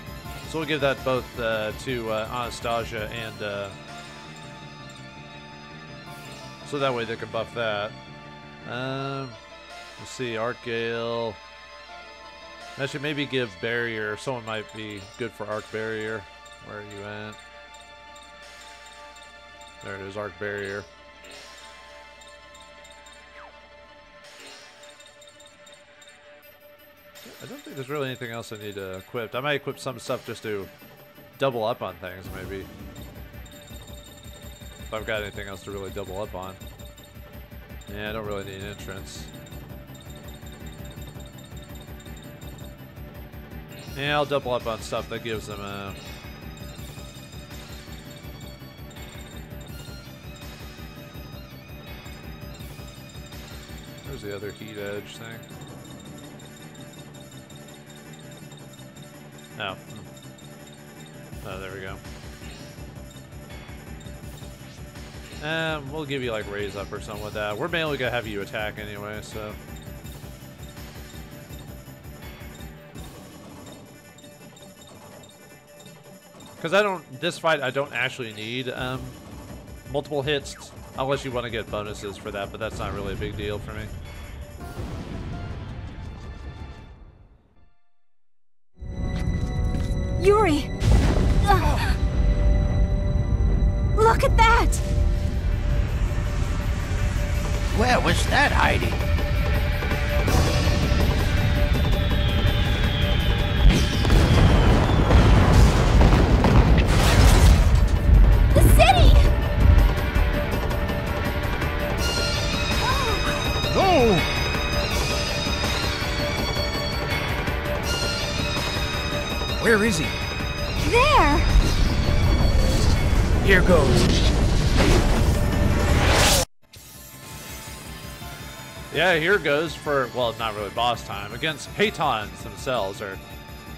So we'll give that both uh, to uh, Anastasia and. Uh, So that way they can buff that. Um, let's see, Arc Gale. I should maybe give Barrier. Someone might be good for Arc Barrier. Where are you at? There it is, Arc Barrier. I don't think there's really anything else I need to equip. I might equip some stuff just to double up on things, maybe. If I've got anything else to really double up on. Yeah, I don't really need an entrance. Yeah, I'll double up on stuff that gives them a... Where's the other Heat Edge thing? Oh. Oh, there we go. Um, we'll give you like raise up or something with that. We're mainly gonna have you attack anyway, so. Because I don't, this fight I don't actually need um, multiple hits unless you want to get bonuses for that, but that's not really a big deal for me. Yuri! Oh. Look at that! Where was that hiding? The city! Oh! Oh. Where is he? There! Here goes. Yeah, here goes for, well, not really boss time, against Paitons themselves, or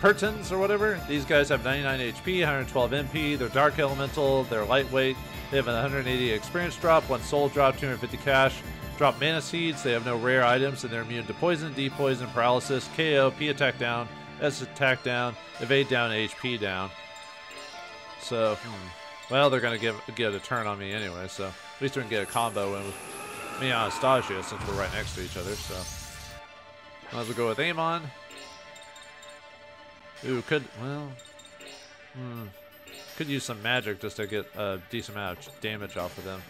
Pertons or whatever. These guys have ninety-nine H P, one hundred twelve M P, they're dark elemental, they're lightweight, they have an one hundred eighty experience drop, one soul drop, two hundred fifty cash, drop mana seeds, they have no rare items, and they're immune to poison, depoison, paralysis, K O, P attack down, S attack down, evade down, H P down. So, hmm. well, they're gonna give, get a turn on me anyway, so at least we can get a combo in with me and Anastasia since we're right next to each other, so. Might as well go with Amon. Ooh, could, well, hmm. could use some magic just to get a decent amount of damage off of them.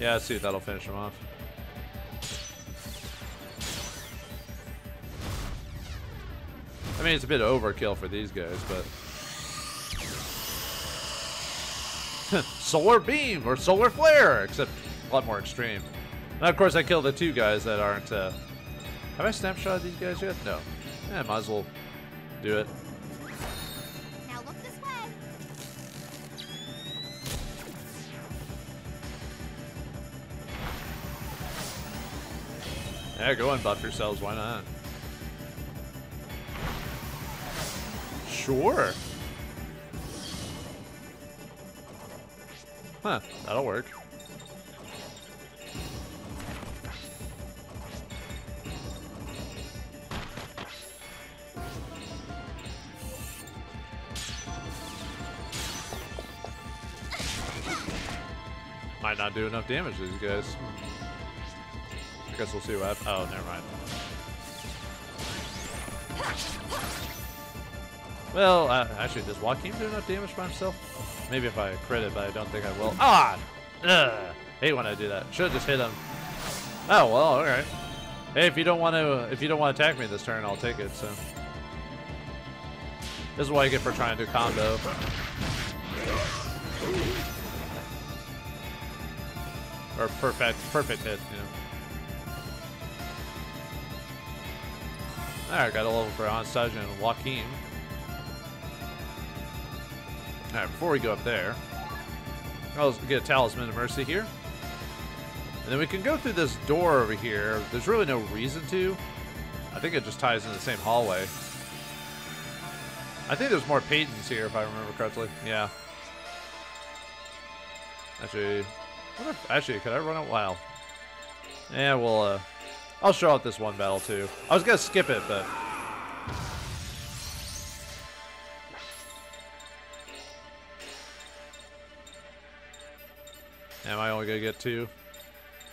Yeah, let's see if that'll finish them off. I mean, it's a bit of overkill for these guys, but... Solar Beam or Solar Flare, except a lot more extreme. Now, of course, I killed the two guys that aren't... Uh... Have I snapshotted these guys yet? No. Yeah, might as well do it. Now look this way. Yeah, go and buff yourselves, why not? Sure. Huh, that'll work. Might not do enough damage to these guys. I guess we'll see what happens. Oh, never mind. Well, uh, actually, does Joachim do enough damage by himself? Maybe if I crit, but I don't think I will. Ah! Ugh. Hate when I do that. Should have just hit him. Oh well, all right. Hey, if you don't want to, if you don't want to attack me this turn, I'll take it. So this is what I get for trying to do combo. Or perfect, perfect hit. You know. All right, got a level for Anastasia and Joachim. Alright, before we go up there, I'll get a Talisman of Mercy here. And then we can go through this door over here. There's really no reason to. I think it just ties into the same hallway. I think there's more patents here, if I remember correctly. Yeah. Actually, what if, actually, could I run out? Wow. Yeah, we'll, uh, I'll show out this one battle, too. I was going to skip it, but... Am I only gonna get two?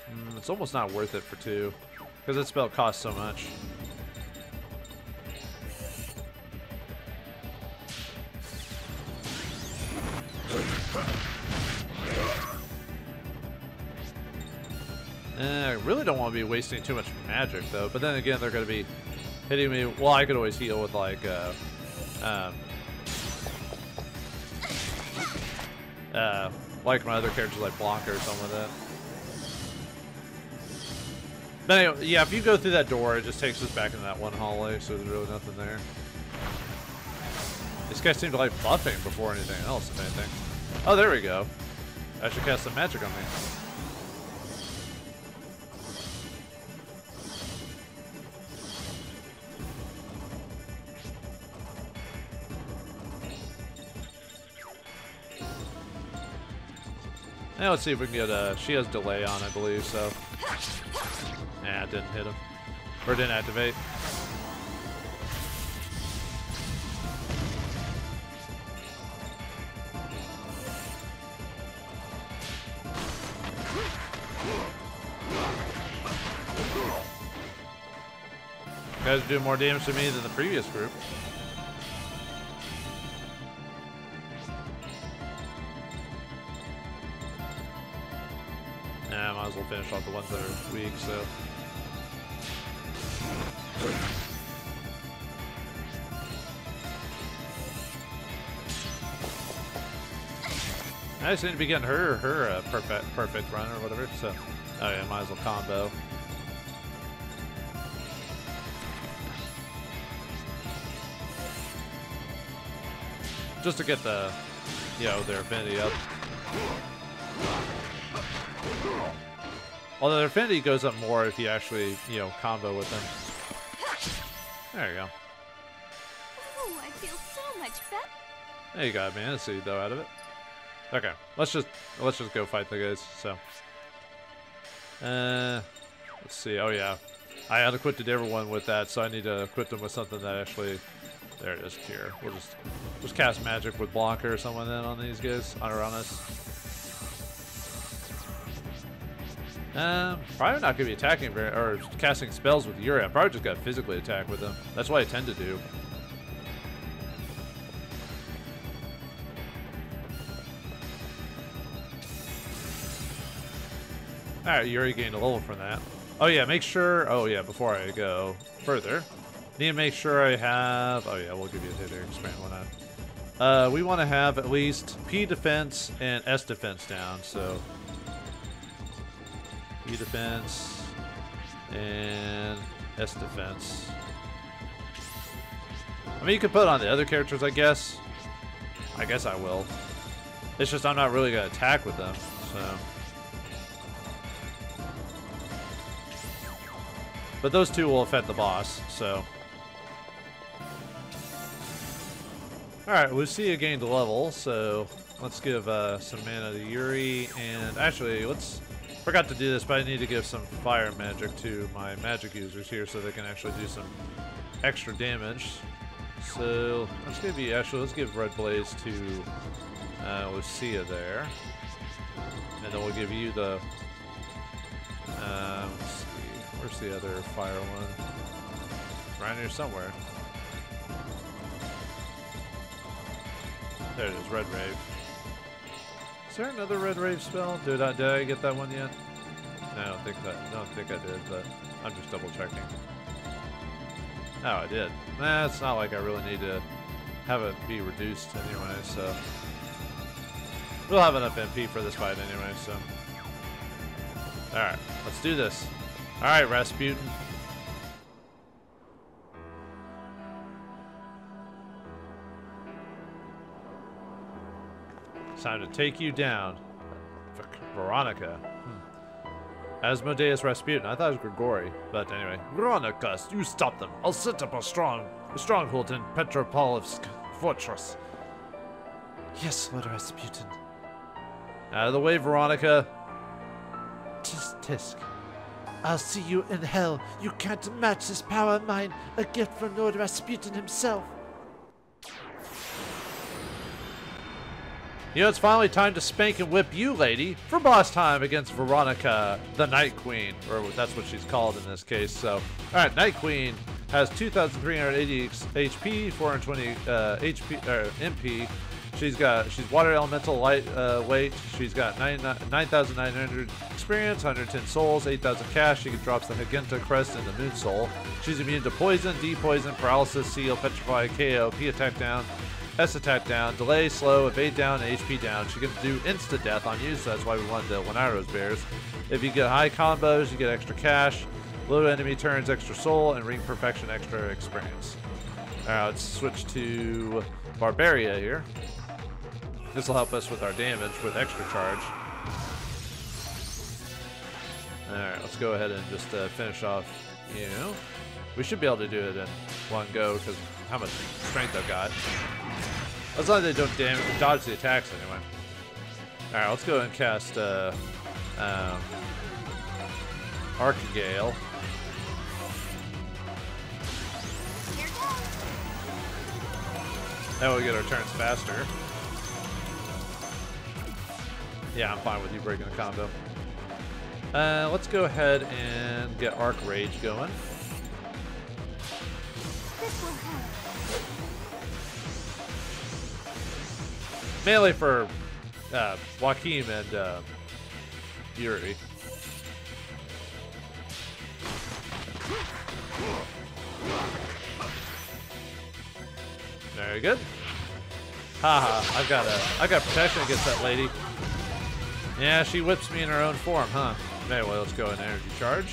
Mm, it's almost not worth it for two, because that spell costs so much. Eh, I really don't want to be wasting too much magic, though. But then again, they're going to be hitting me. Well, I could always heal with, like, uh, um, uh, like my other characters, like blocker or something like that. But anyway, yeah, if you go through that door, it just takes us back into that one hallway, so there's really nothing there. This guy seemed to like buffing before anything else, if anything. Oh, there we go. I should cast some magic on me. Now let's see if we can get a... She has delay on, I believe, so... Nah, it didn't hit him. Or it didn't activate. You guys are doing more damage to me than the previous group. Nah, might as well finish off the ones that are weak, so... I just need to be getting her her uh, perfect perfect run or whatever, so... Oh yeah, might as well combo. Just to get the, you know, their affinity up. Although their affinity goes up more if you actually, you know, combo with them. There you go. Oh, I feel so much better. There you go, man. Let's see though out of it. Okay, let's just let's just go fight the guys. So, uh, let's see. Oh yeah, I had equipped everyone with that, so I need to equip them with something that actually. There it is. Cure. We'll just just cast magic with blocker or someone then on these guys. On or on us. Um, probably not gonna be attacking very, or casting spells with Yuri. I probably just gotta physically attack with them. That's what I tend to do. All right, Yuri gained a level from that. Oh yeah, make sure. Oh yeah, before I go further, need to make sure I have. Oh yeah, we'll give you a hit here. Expand one out. Uh, we want to have at least P defense and S defense down. So. E defense and S defense. I mean, you could put it on the other characters, I guess. I guess I will. It's just I'm not really gonna attack with them, so. But those two will affect the boss, so. All right, Lucia gained a level, so let's give uh, some mana to Yuri, and actually, let's. Forgot to do this, but I need to give some fire magic to my magic users here so they can actually do some extra damage. So let's give you actually let's give Red Blaze to uh, Lucia there, and then we'll give you the. Um, let's see, where's the other fire one? Right here somewhere. There it is, Red Rave. Is there another Red Rave spell? Did I, did I get that one yet? No, I don't think that. I don't think I did, but I'm just double checking. Oh, I did. Nah, it's not like I really need to have it be reduced anyway, so. We'll have enough M P for this fight anyway, so. Alright, let's do this. Alright, Rasputin. Time to take you down. Veronica. Hmm. Asmodeus Rasputin. I thought it was Grigori, but anyway. Veronica, you stop them. I'll set up a strong a stronghold in Petropavlovsk Fortress. Yes, Lord Rasputin. Out of the way, Veronica. Tisk tisk. I'll see you in hell. You can't match this power of mine. A gift from Lord Rasputin himself. You know, it's finally time to spank and whip you, lady, for boss time against Veronica, the Night Queen, or that's what she's called in this case. So, all right, Night Queen has two thousand three hundred eighty H P, four hundred twenty uh, H P or M P. She's got she's water elemental, light uh, weight. She's got nine thousand nine hundred experience, one hundred ten souls, eight thousand cash. She drops the Hagenta crest and the Moon Soul. She's immune to poison, depoison, paralysis, seal, petrify, K O, P attack down, S attack down, delay, slow, evade down, and H P down. She can do insta death on you, so that's why we wanted the Leonardo's bears. If you get high combos, you get extra cash. Low enemy turns, extra soul, and ring perfection, extra experience. All right, let's switch to Barbaria here. This will help us with our damage with extra charge. All right, let's go ahead and just uh, finish off you. We should be able to do it in one go because how much strength I've got. As long as they don't damage, dodge the attacks anyway. All right, let's go and cast uh, um, Arc Gale. That will get our turns faster. Yeah, I'm fine with you breaking the combo. Uh, let's go ahead and get Arc Rage going. This will help. Melee for uh, Joachim and uh, Yuri. Very good. Haha, ha, I've got a, I've got protection against that lady. Yeah, she whips me in her own form, huh? Anyway, let's go in energy charge.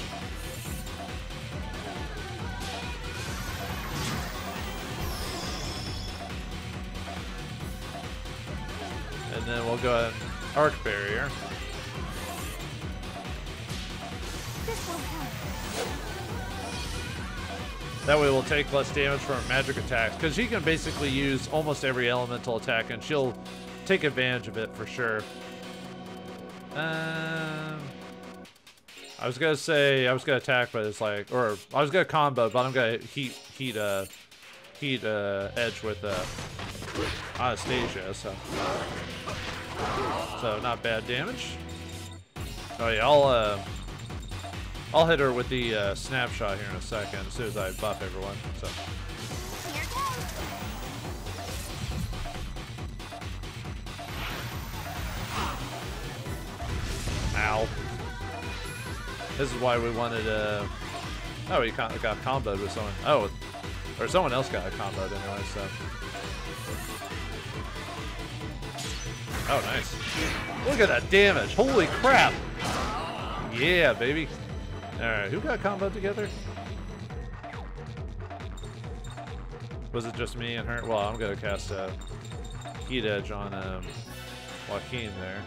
And then we'll go ahead and Arc Barrier. This will help. That way we'll take less damage from her magic attacks, because she can basically use almost every elemental attack, and she'll take advantage of it for sure. Um, I was gonna say I was gonna attack, but it's like, or I was gonna combo, but I'm gonna heat heat uh heat uh edge with uh Anastasia, so so not bad damage. Oh yeah, I'll uh I'll hit her with the uh, snapshot here in a second as soon as I buff everyone. So. Ow. This is why we wanted uh oh, we got comboed with someone. Oh, or someone else got a comboed anyway, so. Oh, nice. Look at that damage. Holy crap. Yeah, baby. Alright, who got comboed together? Was it just me and her? Well, I'm going to cast a Heat Edge on um, Joaquin there.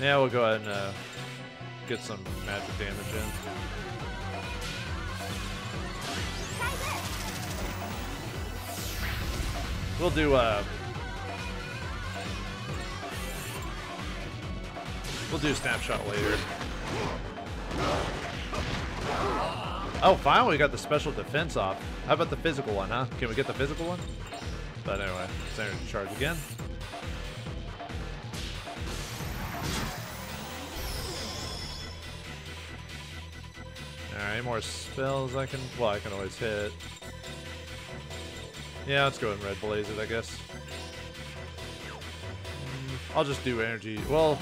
Yeah, we'll go ahead and uh, get some magic damage in. We'll do uh, we'll do snapshot later. Oh, finally we got the special defense off. How about the physical one, huh? Can we get the physical one? But anyway, it's energy charge again. Alright, more spells I can... Well, I can always hit. Yeah, let's go ahead and red blaze it, I guess. I'll just do energy... Well...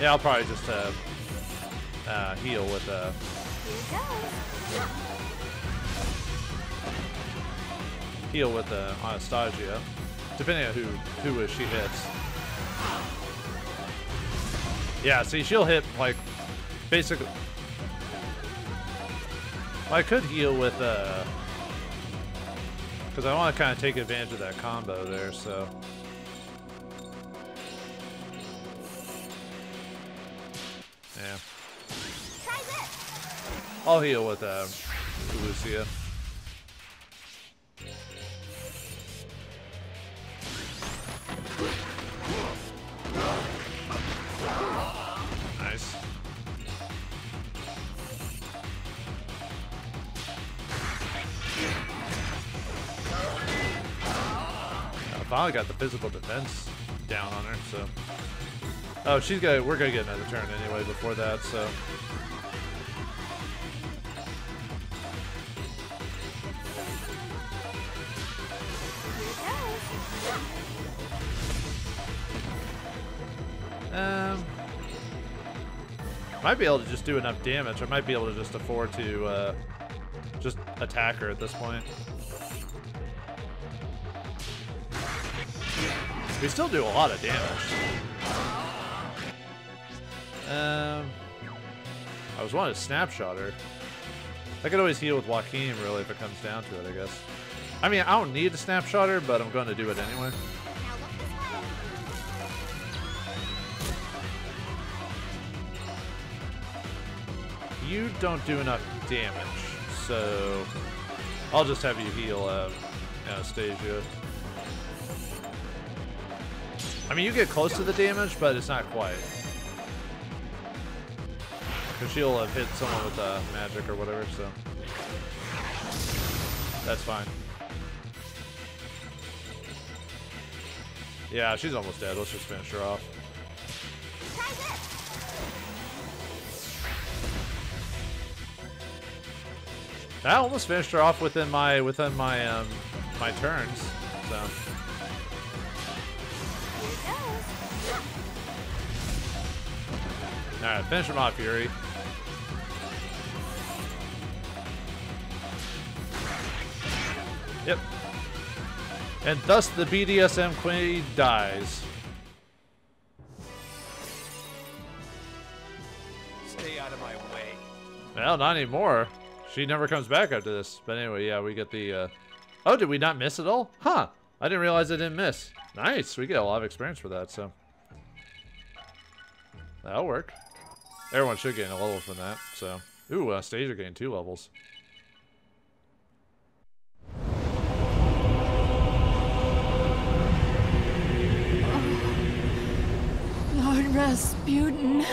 Yeah, I'll probably just uh, uh, heal with... Uh, heal with uh, Anastasia, depending on who who she hits. Yeah, see, she'll hit like basically. I could heal with uh, because I want to kind of take advantage of that combo there. So. Yeah. I'll heal with uh, Lucia. Vala got the physical defense down on her, so. Oh, she's got. We're gonna get another turn anyway before that, so. Um, might be able to just do enough damage. I might be able to just afford to uh, just attack her at this point. We still do a lot of damage. Um, I was wanting to snapshot her. I could always heal with Joachim, really, if it comes down to it, I guess. I mean, I don't need to snapshot her, but I'm going to do it anyway. You don't do enough damage, so I'll just have you heal uh, Anastasia. I mean, you get close to the damage, but it's not quite. Because she'll have hit someone with uh, magic or whatever, so that's fine. Yeah, she's almost dead. Let's just finish her off. I almost finished her off within my within my um, my turns. So. All right, finish him off, Yuri. Yep. And thus the B D S M queen dies. Stay out of my way. Well, not anymore. She never comes back after this. But anyway, yeah, we get the... Uh... Oh, did we not miss at all? Huh. I didn't realize I didn't miss. Nice. We get a lot of experience for that, so... That'll work. Everyone should gain a level from that, so... Ooh, uh, stage are getting two levels. Oh. Lord Rasputin...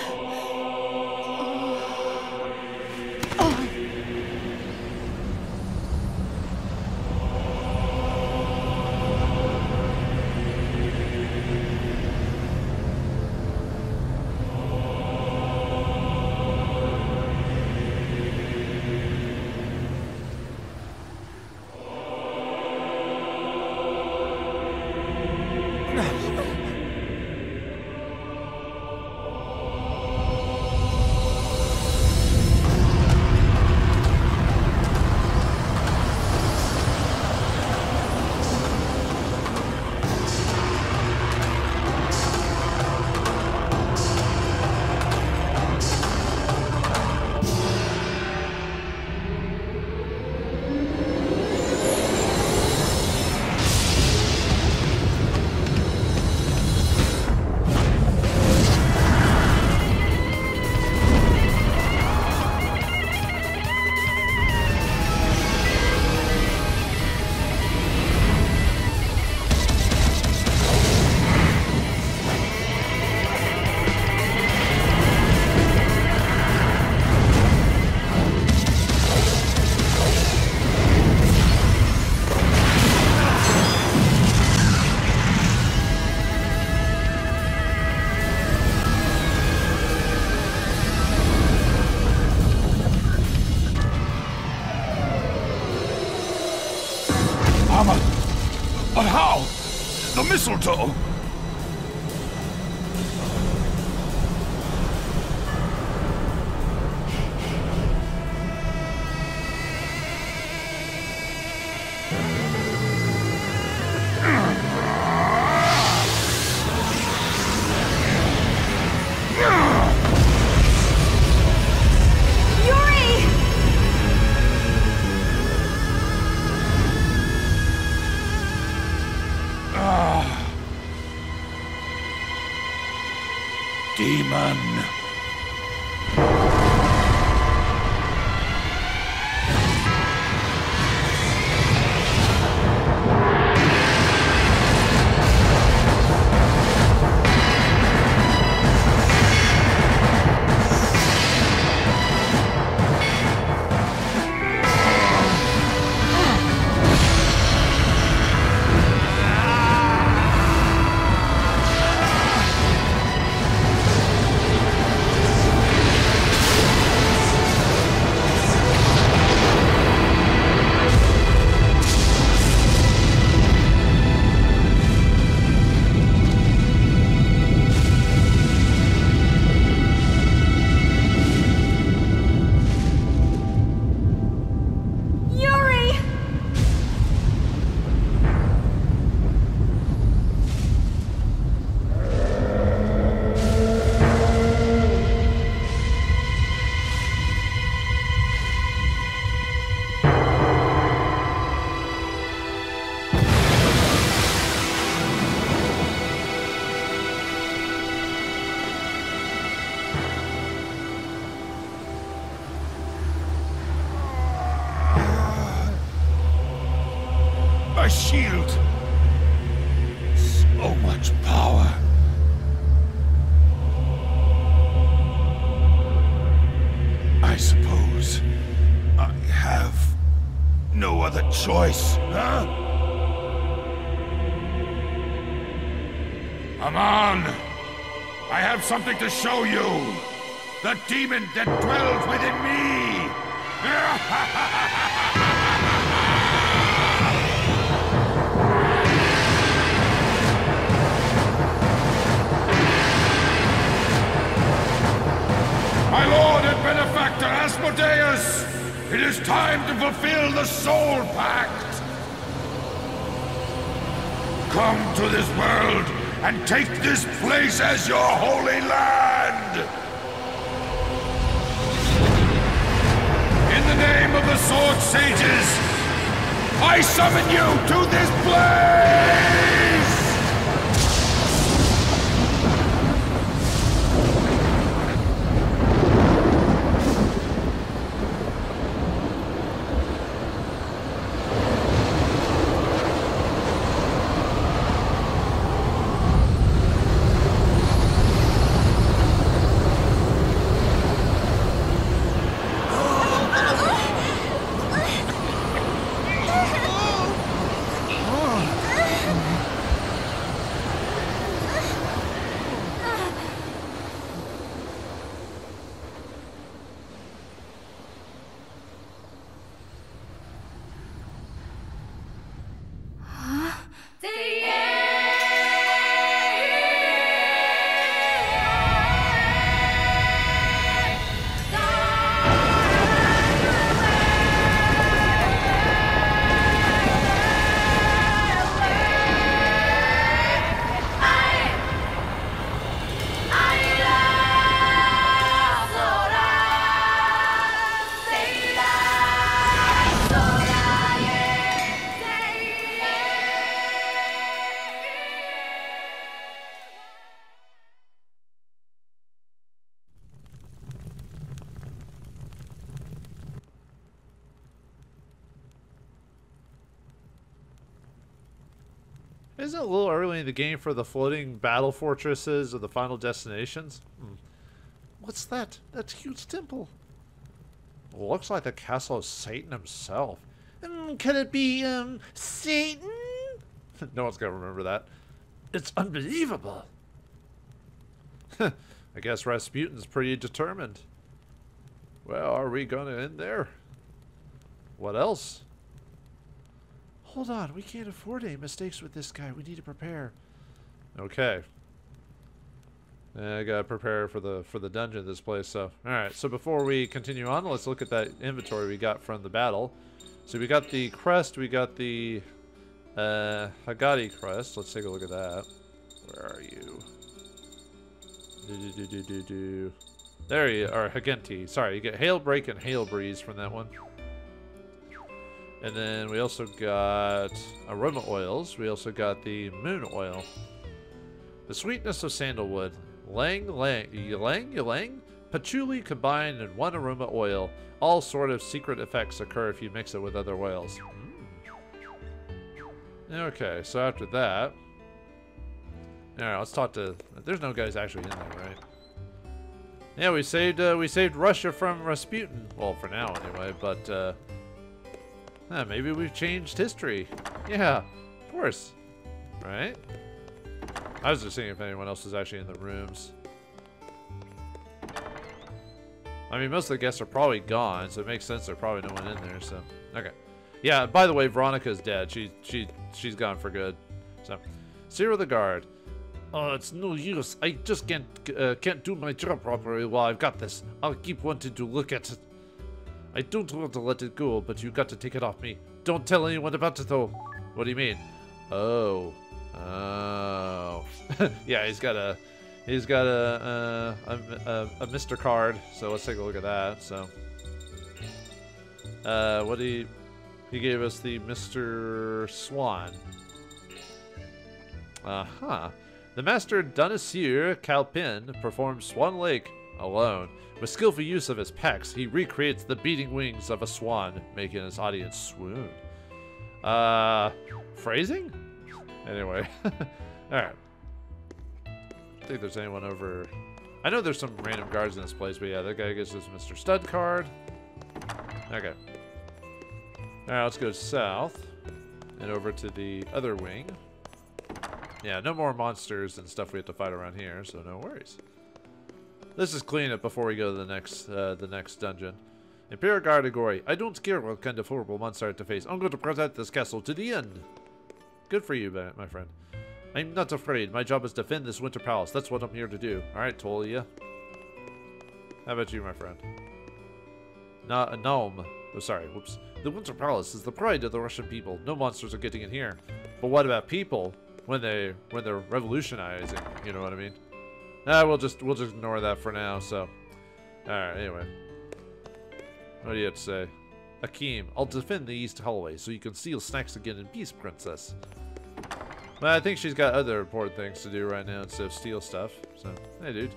Mistletoe! shield. So much power. I suppose I have no other choice, huh? Amon, I have something to show you. The demon that dwells within me. My lord and benefactor, Asmodeus! It is time to fulfill the Soul Pact! Come to this world and take this place as your holy land! In the name of the Sword Sages, I summon you to this place! Isn't it a little early in the game for the floating battle fortresses or the final destinations? Hmm. What's that? That's a huge temple. Looks like the castle of Satan himself. Mm, could it be, um, Satan? No one's gonna remember that. It's unbelievable. I guess Rasputin's pretty determined. Well, are we gonna end there? What else? Hold on, we can't afford any mistakes with this guy. We need to prepare. Okay. I gotta prepare for the for the dungeon of this place. So, all right. So before we continue on, let's look at that inventory we got from the battle. So we got the crest. We got the uh, Hagati crest. Let's take a look at that. Where are you? Do, do, do, do, do. There you are, Hagenti. Sorry, you get Hail Break and Hail Breeze from that one. And then we also got aroma oils. We also got the moon oil. The sweetness of sandalwood. Lang, lang, ylang, ylang. Patchouli combined in one aroma oil. All sort of secret effects occur if you mix it with other oils. Okay, so after that. Alright, let's talk to... There's no guys actually in there, right? Yeah, we saved, uh, we saved Russia from Rasputin. Well, for now anyway, but... Uh, Uh, maybe we've changed history. Yeah, of course. Right? I was just seeing if anyone else is actually in the rooms. I mean, most of the guests are probably gone, so it makes sense there's probably no one in there, so... Okay. Yeah, by the way, Veronica's dead. She, she, she's gone for good. So, Zero the guard. Oh, it's no use. I just can't, uh, can't do my job properly while I've got this. I'll keep wanting to look at it. I don't want to let it go, but you got to take it off me. Don't tell anyone about it, though. What do you mean? Oh. Oh. Yeah, he's got a... He's got a a, a... a Mister Card. So let's take a look at that. So... Uh, what he... He gave us the Mister Swan. Uh-huh. The Master Donisier Calpin performed Swan Lake alone. With skillful use of his pecs, he recreates the beating wings of a swan, making his audience swoon. Uh, phrasing? Anyway. Alright. I think there's anyone over... I know there's some random guards in this place, but yeah, that guy gets this Mister Stud card. Okay. Alright, let's go south. And over to the other wing. Yeah, no more monsters and stuff we have to fight around here, so no worries. Let's just clean up before we go to the next, uh, the next dungeon. Imperial Guard Agori, I don't care what kind of horrible monster I have to face. I'm going to protect this castle to the end. Good for you, my friend. I'm not afraid. My job is to defend this Winter Palace. That's what I'm here to do. Alright, Tolia. How about you, my friend? Not a gnome. Oh, sorry. Whoops. The Winter Palace is the pride of the Russian people. No monsters are getting in here. But what about people when they when they're revolutionizing? You know what I mean? Ah, we'll just we'll just ignore that for now. So, all right. Anyway, what do you have to say, Akeem? I'll defend the east hallway so you can steal snacks again in peace, princess. But I think she's got other important things to do right now instead of steal stuff. So, hey, dude.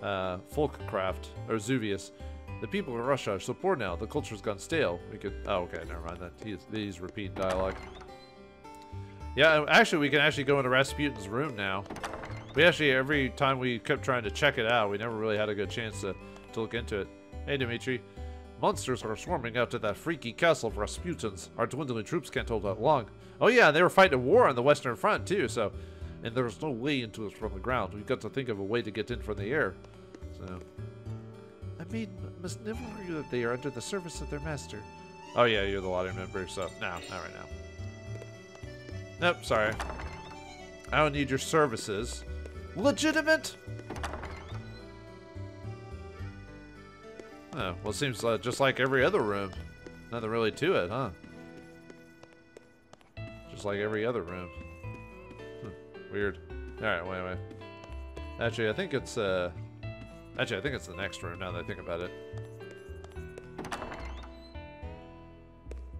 Uh, Folkcraft or Zuvius. The people of Russia are so poor now. The culture's gone stale. We could. Oh, okay. Never mind that. He's, he's repeating dialogue. Yeah, actually, we can actually go into Rasputin's room now. We actually, every time we kept trying to check it out, we never really had a good chance to, to look into it. Hey, Dimitri. Monsters are swarming out to that freaky castle of Rasputin's. Our dwindling troops can't hold out long. Oh, yeah, they were fighting a war on the Western Front, too, so... And there's no way into it from the ground. We've got to think of a way to get in from the air. So... I made... must never argue that they are under the service of their master. Oh, yeah, you're the lottery member, so... No, not right now. Nope, sorry. I don't need your services. Legitimate? Oh, well, it seems uh, just like every other room. Nothing really to it, huh? Just like every other room. Huh, weird. Alright, wait, wait. Actually, I think it's, uh... Actually, I think it's the next room, now that I think about it.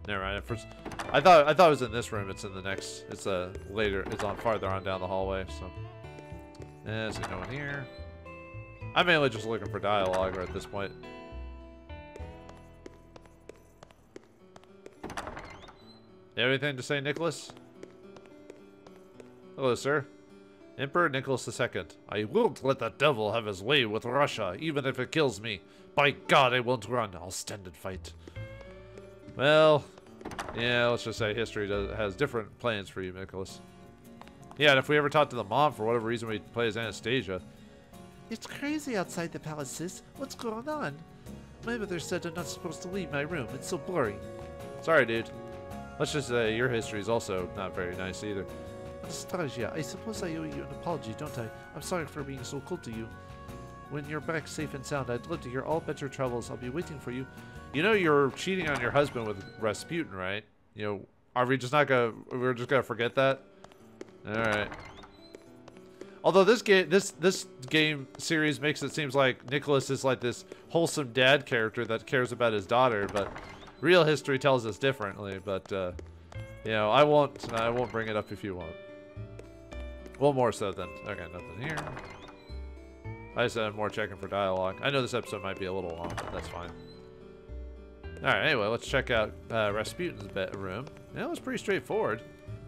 Never mind, at first... I thought I thought it was in this room. It's in the next. It's a uh, later. It's on farther on down the hallway. So, there's no one here. I'm mainly just looking for dialogue right at this point. You have anything to say, Nicholas? Hello, sir. Emperor Nicholas the Second. I won't let that devil have his way with Russia, even if it kills me. By God, I won't run. I'll stand and fight. Well. Yeah, let's just say history does, has different plans for you, Nicholas. Yeah, and if we ever talk to the mom, for whatever reason we play as Anastasia. It's crazy outside the palaces. What's going on? My mother said I'm not supposed to leave my room. It's so boring. Sorry, dude. Let's just say your history is also not very nice either. Anastasia, I suppose I owe you an apology, don't I? I'm sorry for being so cold to you. When you're back safe and sound, I'd love to hear all about your travels. I'll be waiting for you. You know you're cheating on your husband with Rasputin, right? You know, are we just not gonna? We're just gonna forget that? All right. Although this game, this this game series makes it seems like Nicholas is like this wholesome dad character that cares about his daughter, but real history tells us differently. But uh, you know, I won't. I won't bring it up if you want. Well, more so than okay, nothing here. I just am more checking for dialogue. I know this episode might be a little long, but that's fine. Alright, anyway, let's check out uh, Rasputin's bedroom. That was pretty straightforward.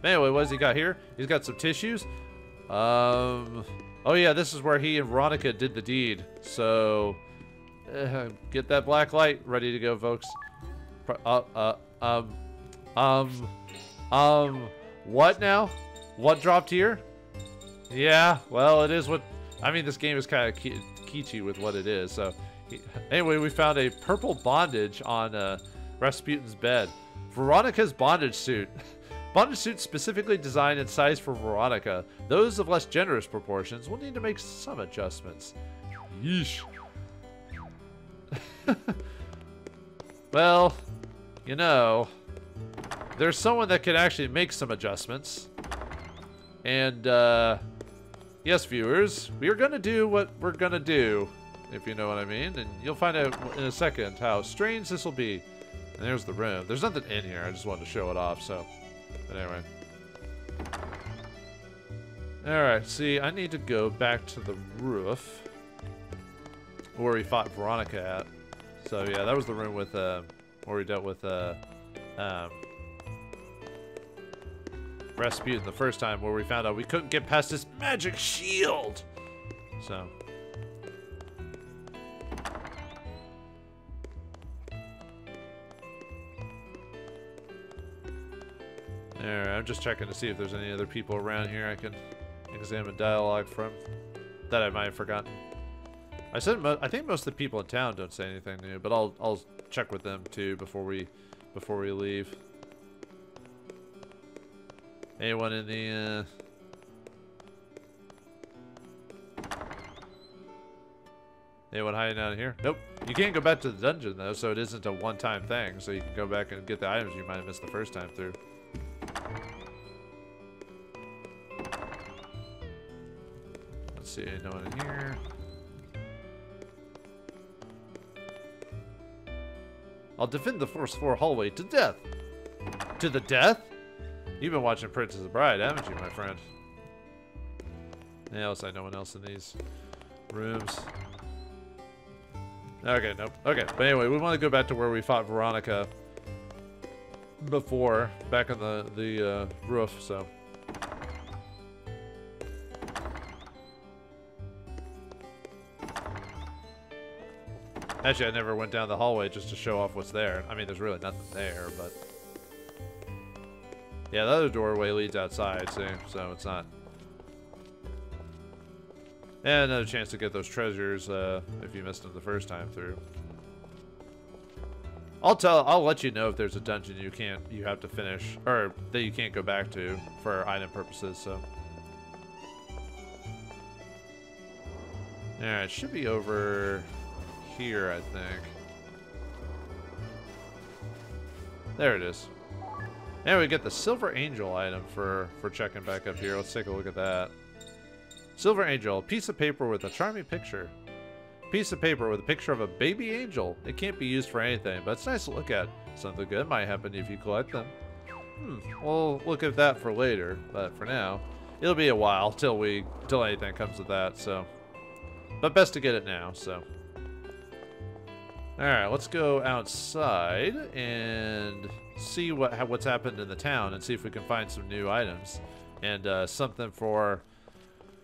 Anyway, what has he got here? He's got some tissues. Um, oh yeah, this is where he and Veronica did the deed. So, uh, get that black light ready to go, folks. Uh, uh, um, um, um, what now? What dropped here? Yeah, well, it is what... I mean, this game is kind of kitschy with what it is, so... Anyway, we found a purple bondage on uh, Rasputin's bed. Veronica's bondage suit. Bondage suits specifically designed and sized for Veronica. Those of less generous proportions will need to make some adjustments. Yeesh. Well, you know, there's someone that could actually make some adjustments. And, uh... yes, viewers, we are going to do what we're going to do, if you know what I mean. And you'll find out in a second how strange this will be. And there's the room. There's nothing in here. I just wanted to show it off, so. But anyway. Alright, see, I need to go back to the roof where we fought Veronica at. So, yeah, that was the room with, uh, where we dealt with, uh, um, Rasputin the first time, where we found out we couldn't get past this magic shield. So. There, I'm just checking to see if there's any other people around here I can examine dialogue from that I might have forgotten. I said mo I think most of the people in town don't say anything new, but I'll I'll check with them too before we before we leave. Anyone in the uh... anyone hiding out here? Nope. You can't go back to the dungeon though, so it isn't a one-time thing. So you can go back and get the items you might have missed the first time through. Let's see, no one in here. I'll defend the first floor hallway to death. To the death? You've been watching Princess Bride, haven't you, my friend? Yeah, looks like no one else in these rooms. Okay, nope. Okay, but anyway, we want to go back to where we fought Veronica before, back on the, the uh, roof, so. Actually, I never went down the hallway just to show off what's there. I mean, there's really nothing there, but... yeah, the other doorway leads outside, see? So it's not... and another chance to get those treasures uh, if you missed them the first time through. I'll tell. I'll let you know if there's a dungeon you can't, you have to finish, or that you can't go back to for item purposes. So, all right, it should be over here, I think. There it is. And we get the Silver Angel item for for checking back up here. Let's take a look at that. Silver Angel, a piece of paper with a charming picture. Piece of paper with a picture of a baby angel. It can't be used for anything, but it's nice to look at. Something good might happen if you collect them. Hmm, we'll look at that for later, but for now, it'll be a while till we till anything comes of that, so. But best to get it now, so. Alright, let's go outside and see what what's happened in the town and see if we can find some new items. And uh, something for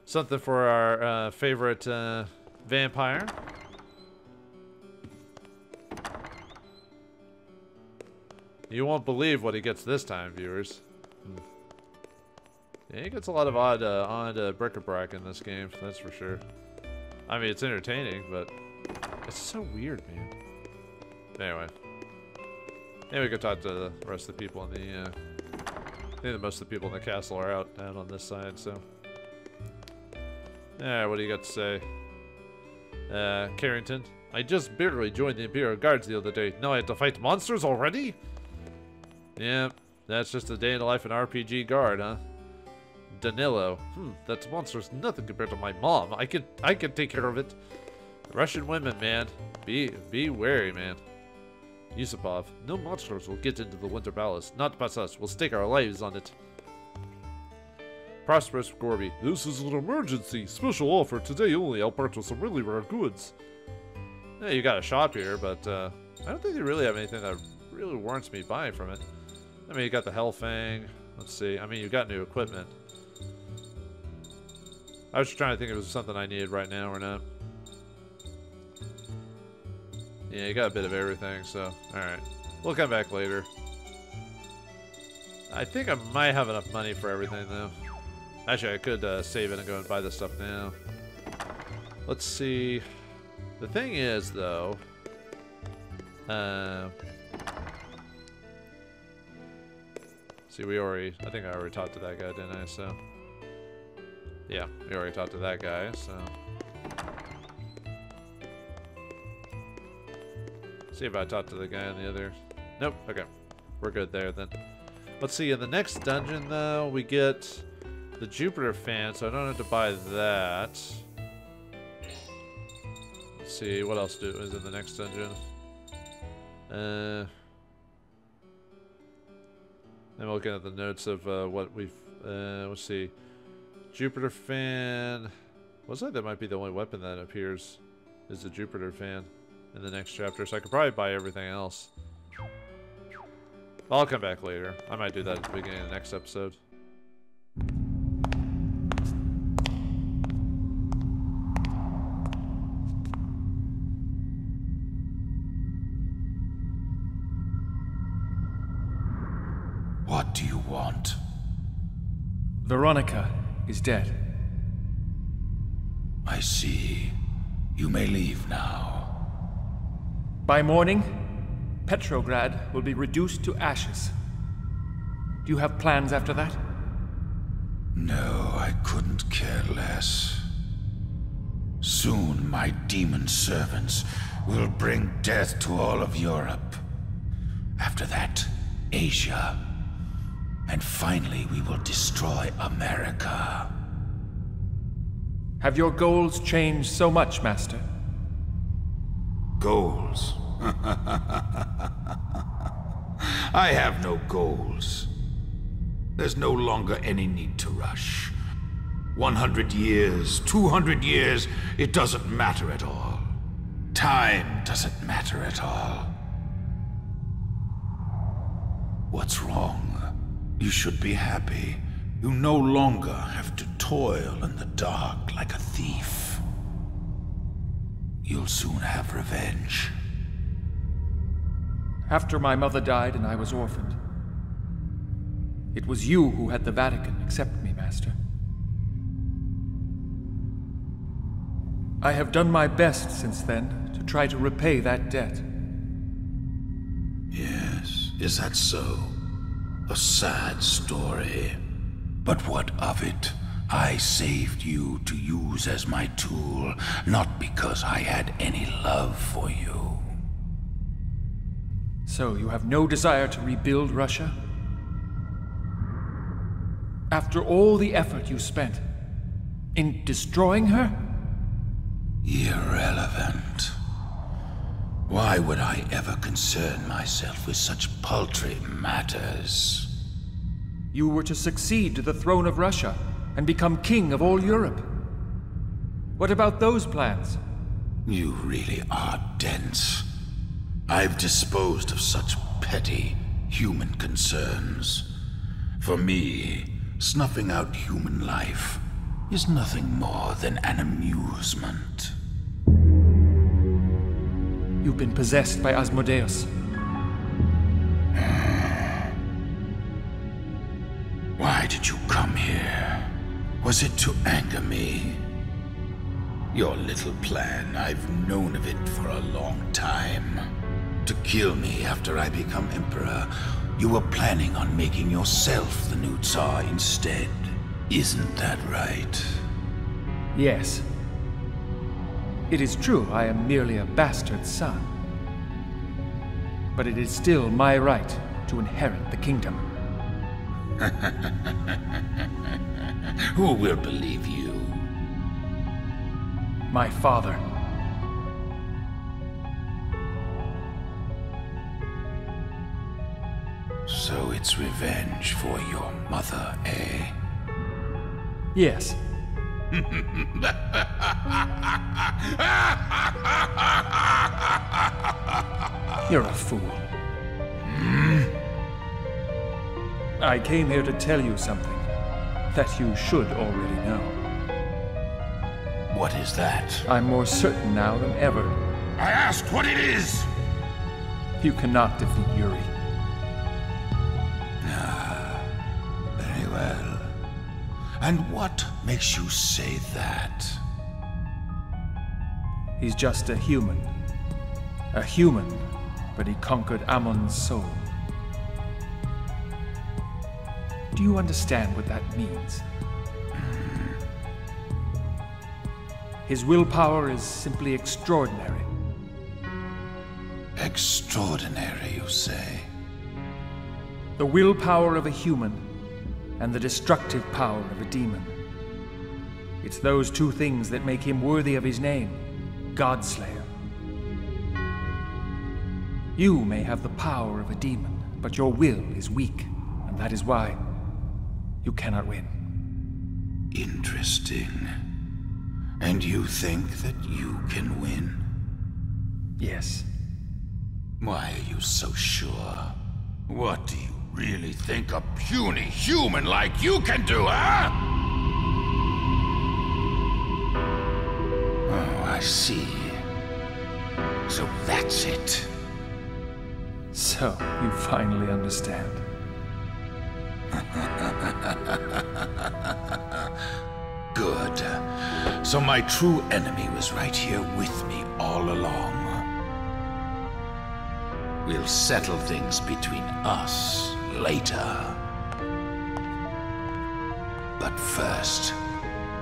something for our uh, favorite uh vampire. You won't believe what he gets this time, viewers. Hmm. Yeah, he gets a lot of odd, uh, odd uh, bric-a-brac in this game, that's for sure. I mean, it's entertaining, but it's so weird, man. Anyway, yeah, we can talk to the rest of the people in the. Uh, I think that most of the people in the castle are out out on this side, so. Yeah, what do you got to say? Uh, Carrington, I just barely joined the Imperial Guards the other day. Now I have to fight monsters already? Yeah, that's just a day in the life of an R P G guard, huh? Danilo, hmm, that monster's nothing compared to my mom. I can, I can take care of it. Russian women, man. Be, be wary, man. Yusupov, no monsters will get into the Winter Palace. Not past us. We'll stake our lives on it. Prosperous Gorby, this is an emergency. Special offer today only. I'll part with some really rare goods. Yeah, you got a shop here, but uh, I don't think they really have anything that really warrants me buying from it. I mean, you got the Hellfang. Let's see. I mean, you got new equipment. I was just trying to think if it was something I needed right now or not. Yeah, you got a bit of everything, so. Alright. We'll come back later. I think I might have enough money for everything, though. Actually, I could uh, save it and go and buy this stuff now. Let's see. The thing is, though, uh, see, we already, I think I already talked to that guy, didn't I? So, yeah, we already talked to that guy, so. See if I talked to the guy on the other, nope, okay. We're good there, then. Let's see, in the next dungeon, though, we get the Jupiter fan, so I don't have to buy that. Let's see, what else do, is in the next dungeon? Uh, I'm looking at the notes of uh, what we've, uh, let's see. Jupiter fan, looks like that might be the only weapon that appears is the Jupiter fan in the next chapter, so I could probably buy everything else. I'll come back later. I might do that at the beginning of the next episode. What do you want? Veronica is dead. I see. You may leave now. By morning, Petrograd will be reduced to ashes. Do you have plans after that? No, I couldn't care less. Soon my demon servants will bring death to all of Europe. After that, Asia. And finally, we will destroy America. Have your goals changed so much, Master? Goals? I have no goals. There's no longer any need to rush. one hundred years, two hundred years, it doesn't matter at all. Time doesn't matter at all. What's wrong? You should be happy. You no longer have to toil in the dark like a thief. You'll soon have revenge. After my mother died and I was orphaned, it was you who had the Vatican accept me, Master. I have done my best since then to try to repay that debt. Yes, is that so? A sad story. But what of it? I saved you to use as my tool, not because I had any love for you. So you have no desire to rebuild Russia? After all the effort you spent in destroying her? Irrelevant. Why would I ever concern myself with such paltry matters? You were to succeed to the throne of Russia and become king of all Europe. What about those plans? You really are dense. I've disposed of such petty human concerns. For me, snuffing out human life is nothing more than an amusement. You've been possessed by Asmodeus. Why did you come here? Was it to anger me? Your little plan, I've known of it for a long time. To kill me after I become emperor, you were planning on making yourself the new Tsar instead. Isn't that right? Yes. It is true, I am merely a bastard son. But it is still my right to inherit the kingdom. Who will believe you? My father. So it's revenge for your mother, eh? Yes. You're a fool. Hmm? I came here to tell you something that you should already know. What is that? I'm more certain now than ever. I asked what it is! You cannot defeat Yuri. Ah, very well. And what makes you say that? He's just a human. A human, but he conquered Amon's soul. Do you understand what that means? His willpower is simply extraordinary. Extraordinary, you say? The willpower of a human and the destructive power of a demon. It's those two things that make him worthy of his name, Godslayer. You may have the power of a demon, but your will is weak, and that is why you cannot win. Interesting. And you think that you can win? Yes. Why are you so sure? What do you really think a puny human like you can do, huh? Oh, I see. So that's it. So, you finally understand. Good. So my true enemy was right here with me all along. We'll settle things between us later. But first,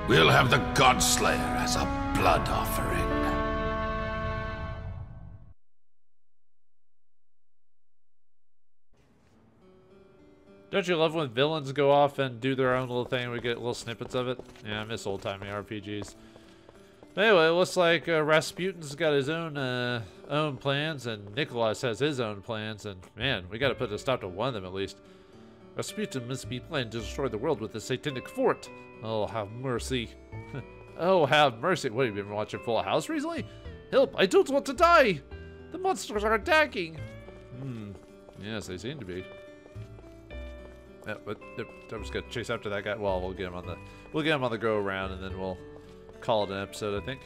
we'll have the Godslayer as a blood offering. Don't you love when villains go off and do their own little thing and we get little snippets of it? Yeah, I miss old-timey R P Gs. But anyway, it looks like uh, Rasputin's got his own uh, own plans, and Nicholas has his own plans, and man, we gotta put a stop to one of them at least. Rasputin must be planning to destroy the world with a satanic fort. Oh, have mercy. Oh, have mercy. What, have you been watching Full House recently? Help, I don't want to die! The monsters are attacking! Hmm, yes, they seem to be. Yeah, but I'm just gonna chase after that guy. Well, we'll get him on the, we'll get him on the go around, and then we'll call it an episode, I think.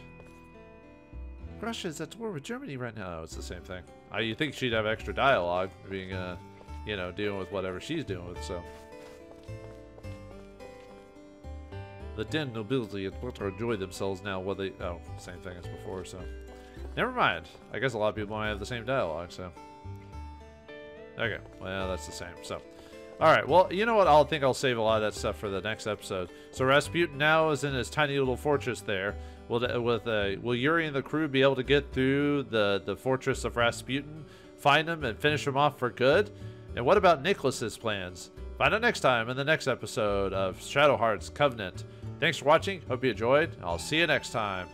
Russia's at war with Germany right now. Oh, it's the same thing. I, you think she'd have extra dialogue, being, uh, you know, dealing with whatever she's dealing with, so. The den nobility at war enjoy themselves now while they... Oh, same thing as before, so. Never mind. I guess a lot of people might have the same dialogue, so. Okay, well, that's the same, so. Alright, well, you know what? I think I'll save a lot of that stuff for the next episode. So Rasputin now is in his tiny little fortress there. Will, the, with a, will Yuri and the crew be able to get through the, the fortress of Rasputin, find him, and finish him off for good? And what about Nicholas's plans? Find out next time in the next episode of Shadow Hearts: Covenant. Thanks for watching. Hope you enjoyed. I'll see you next time.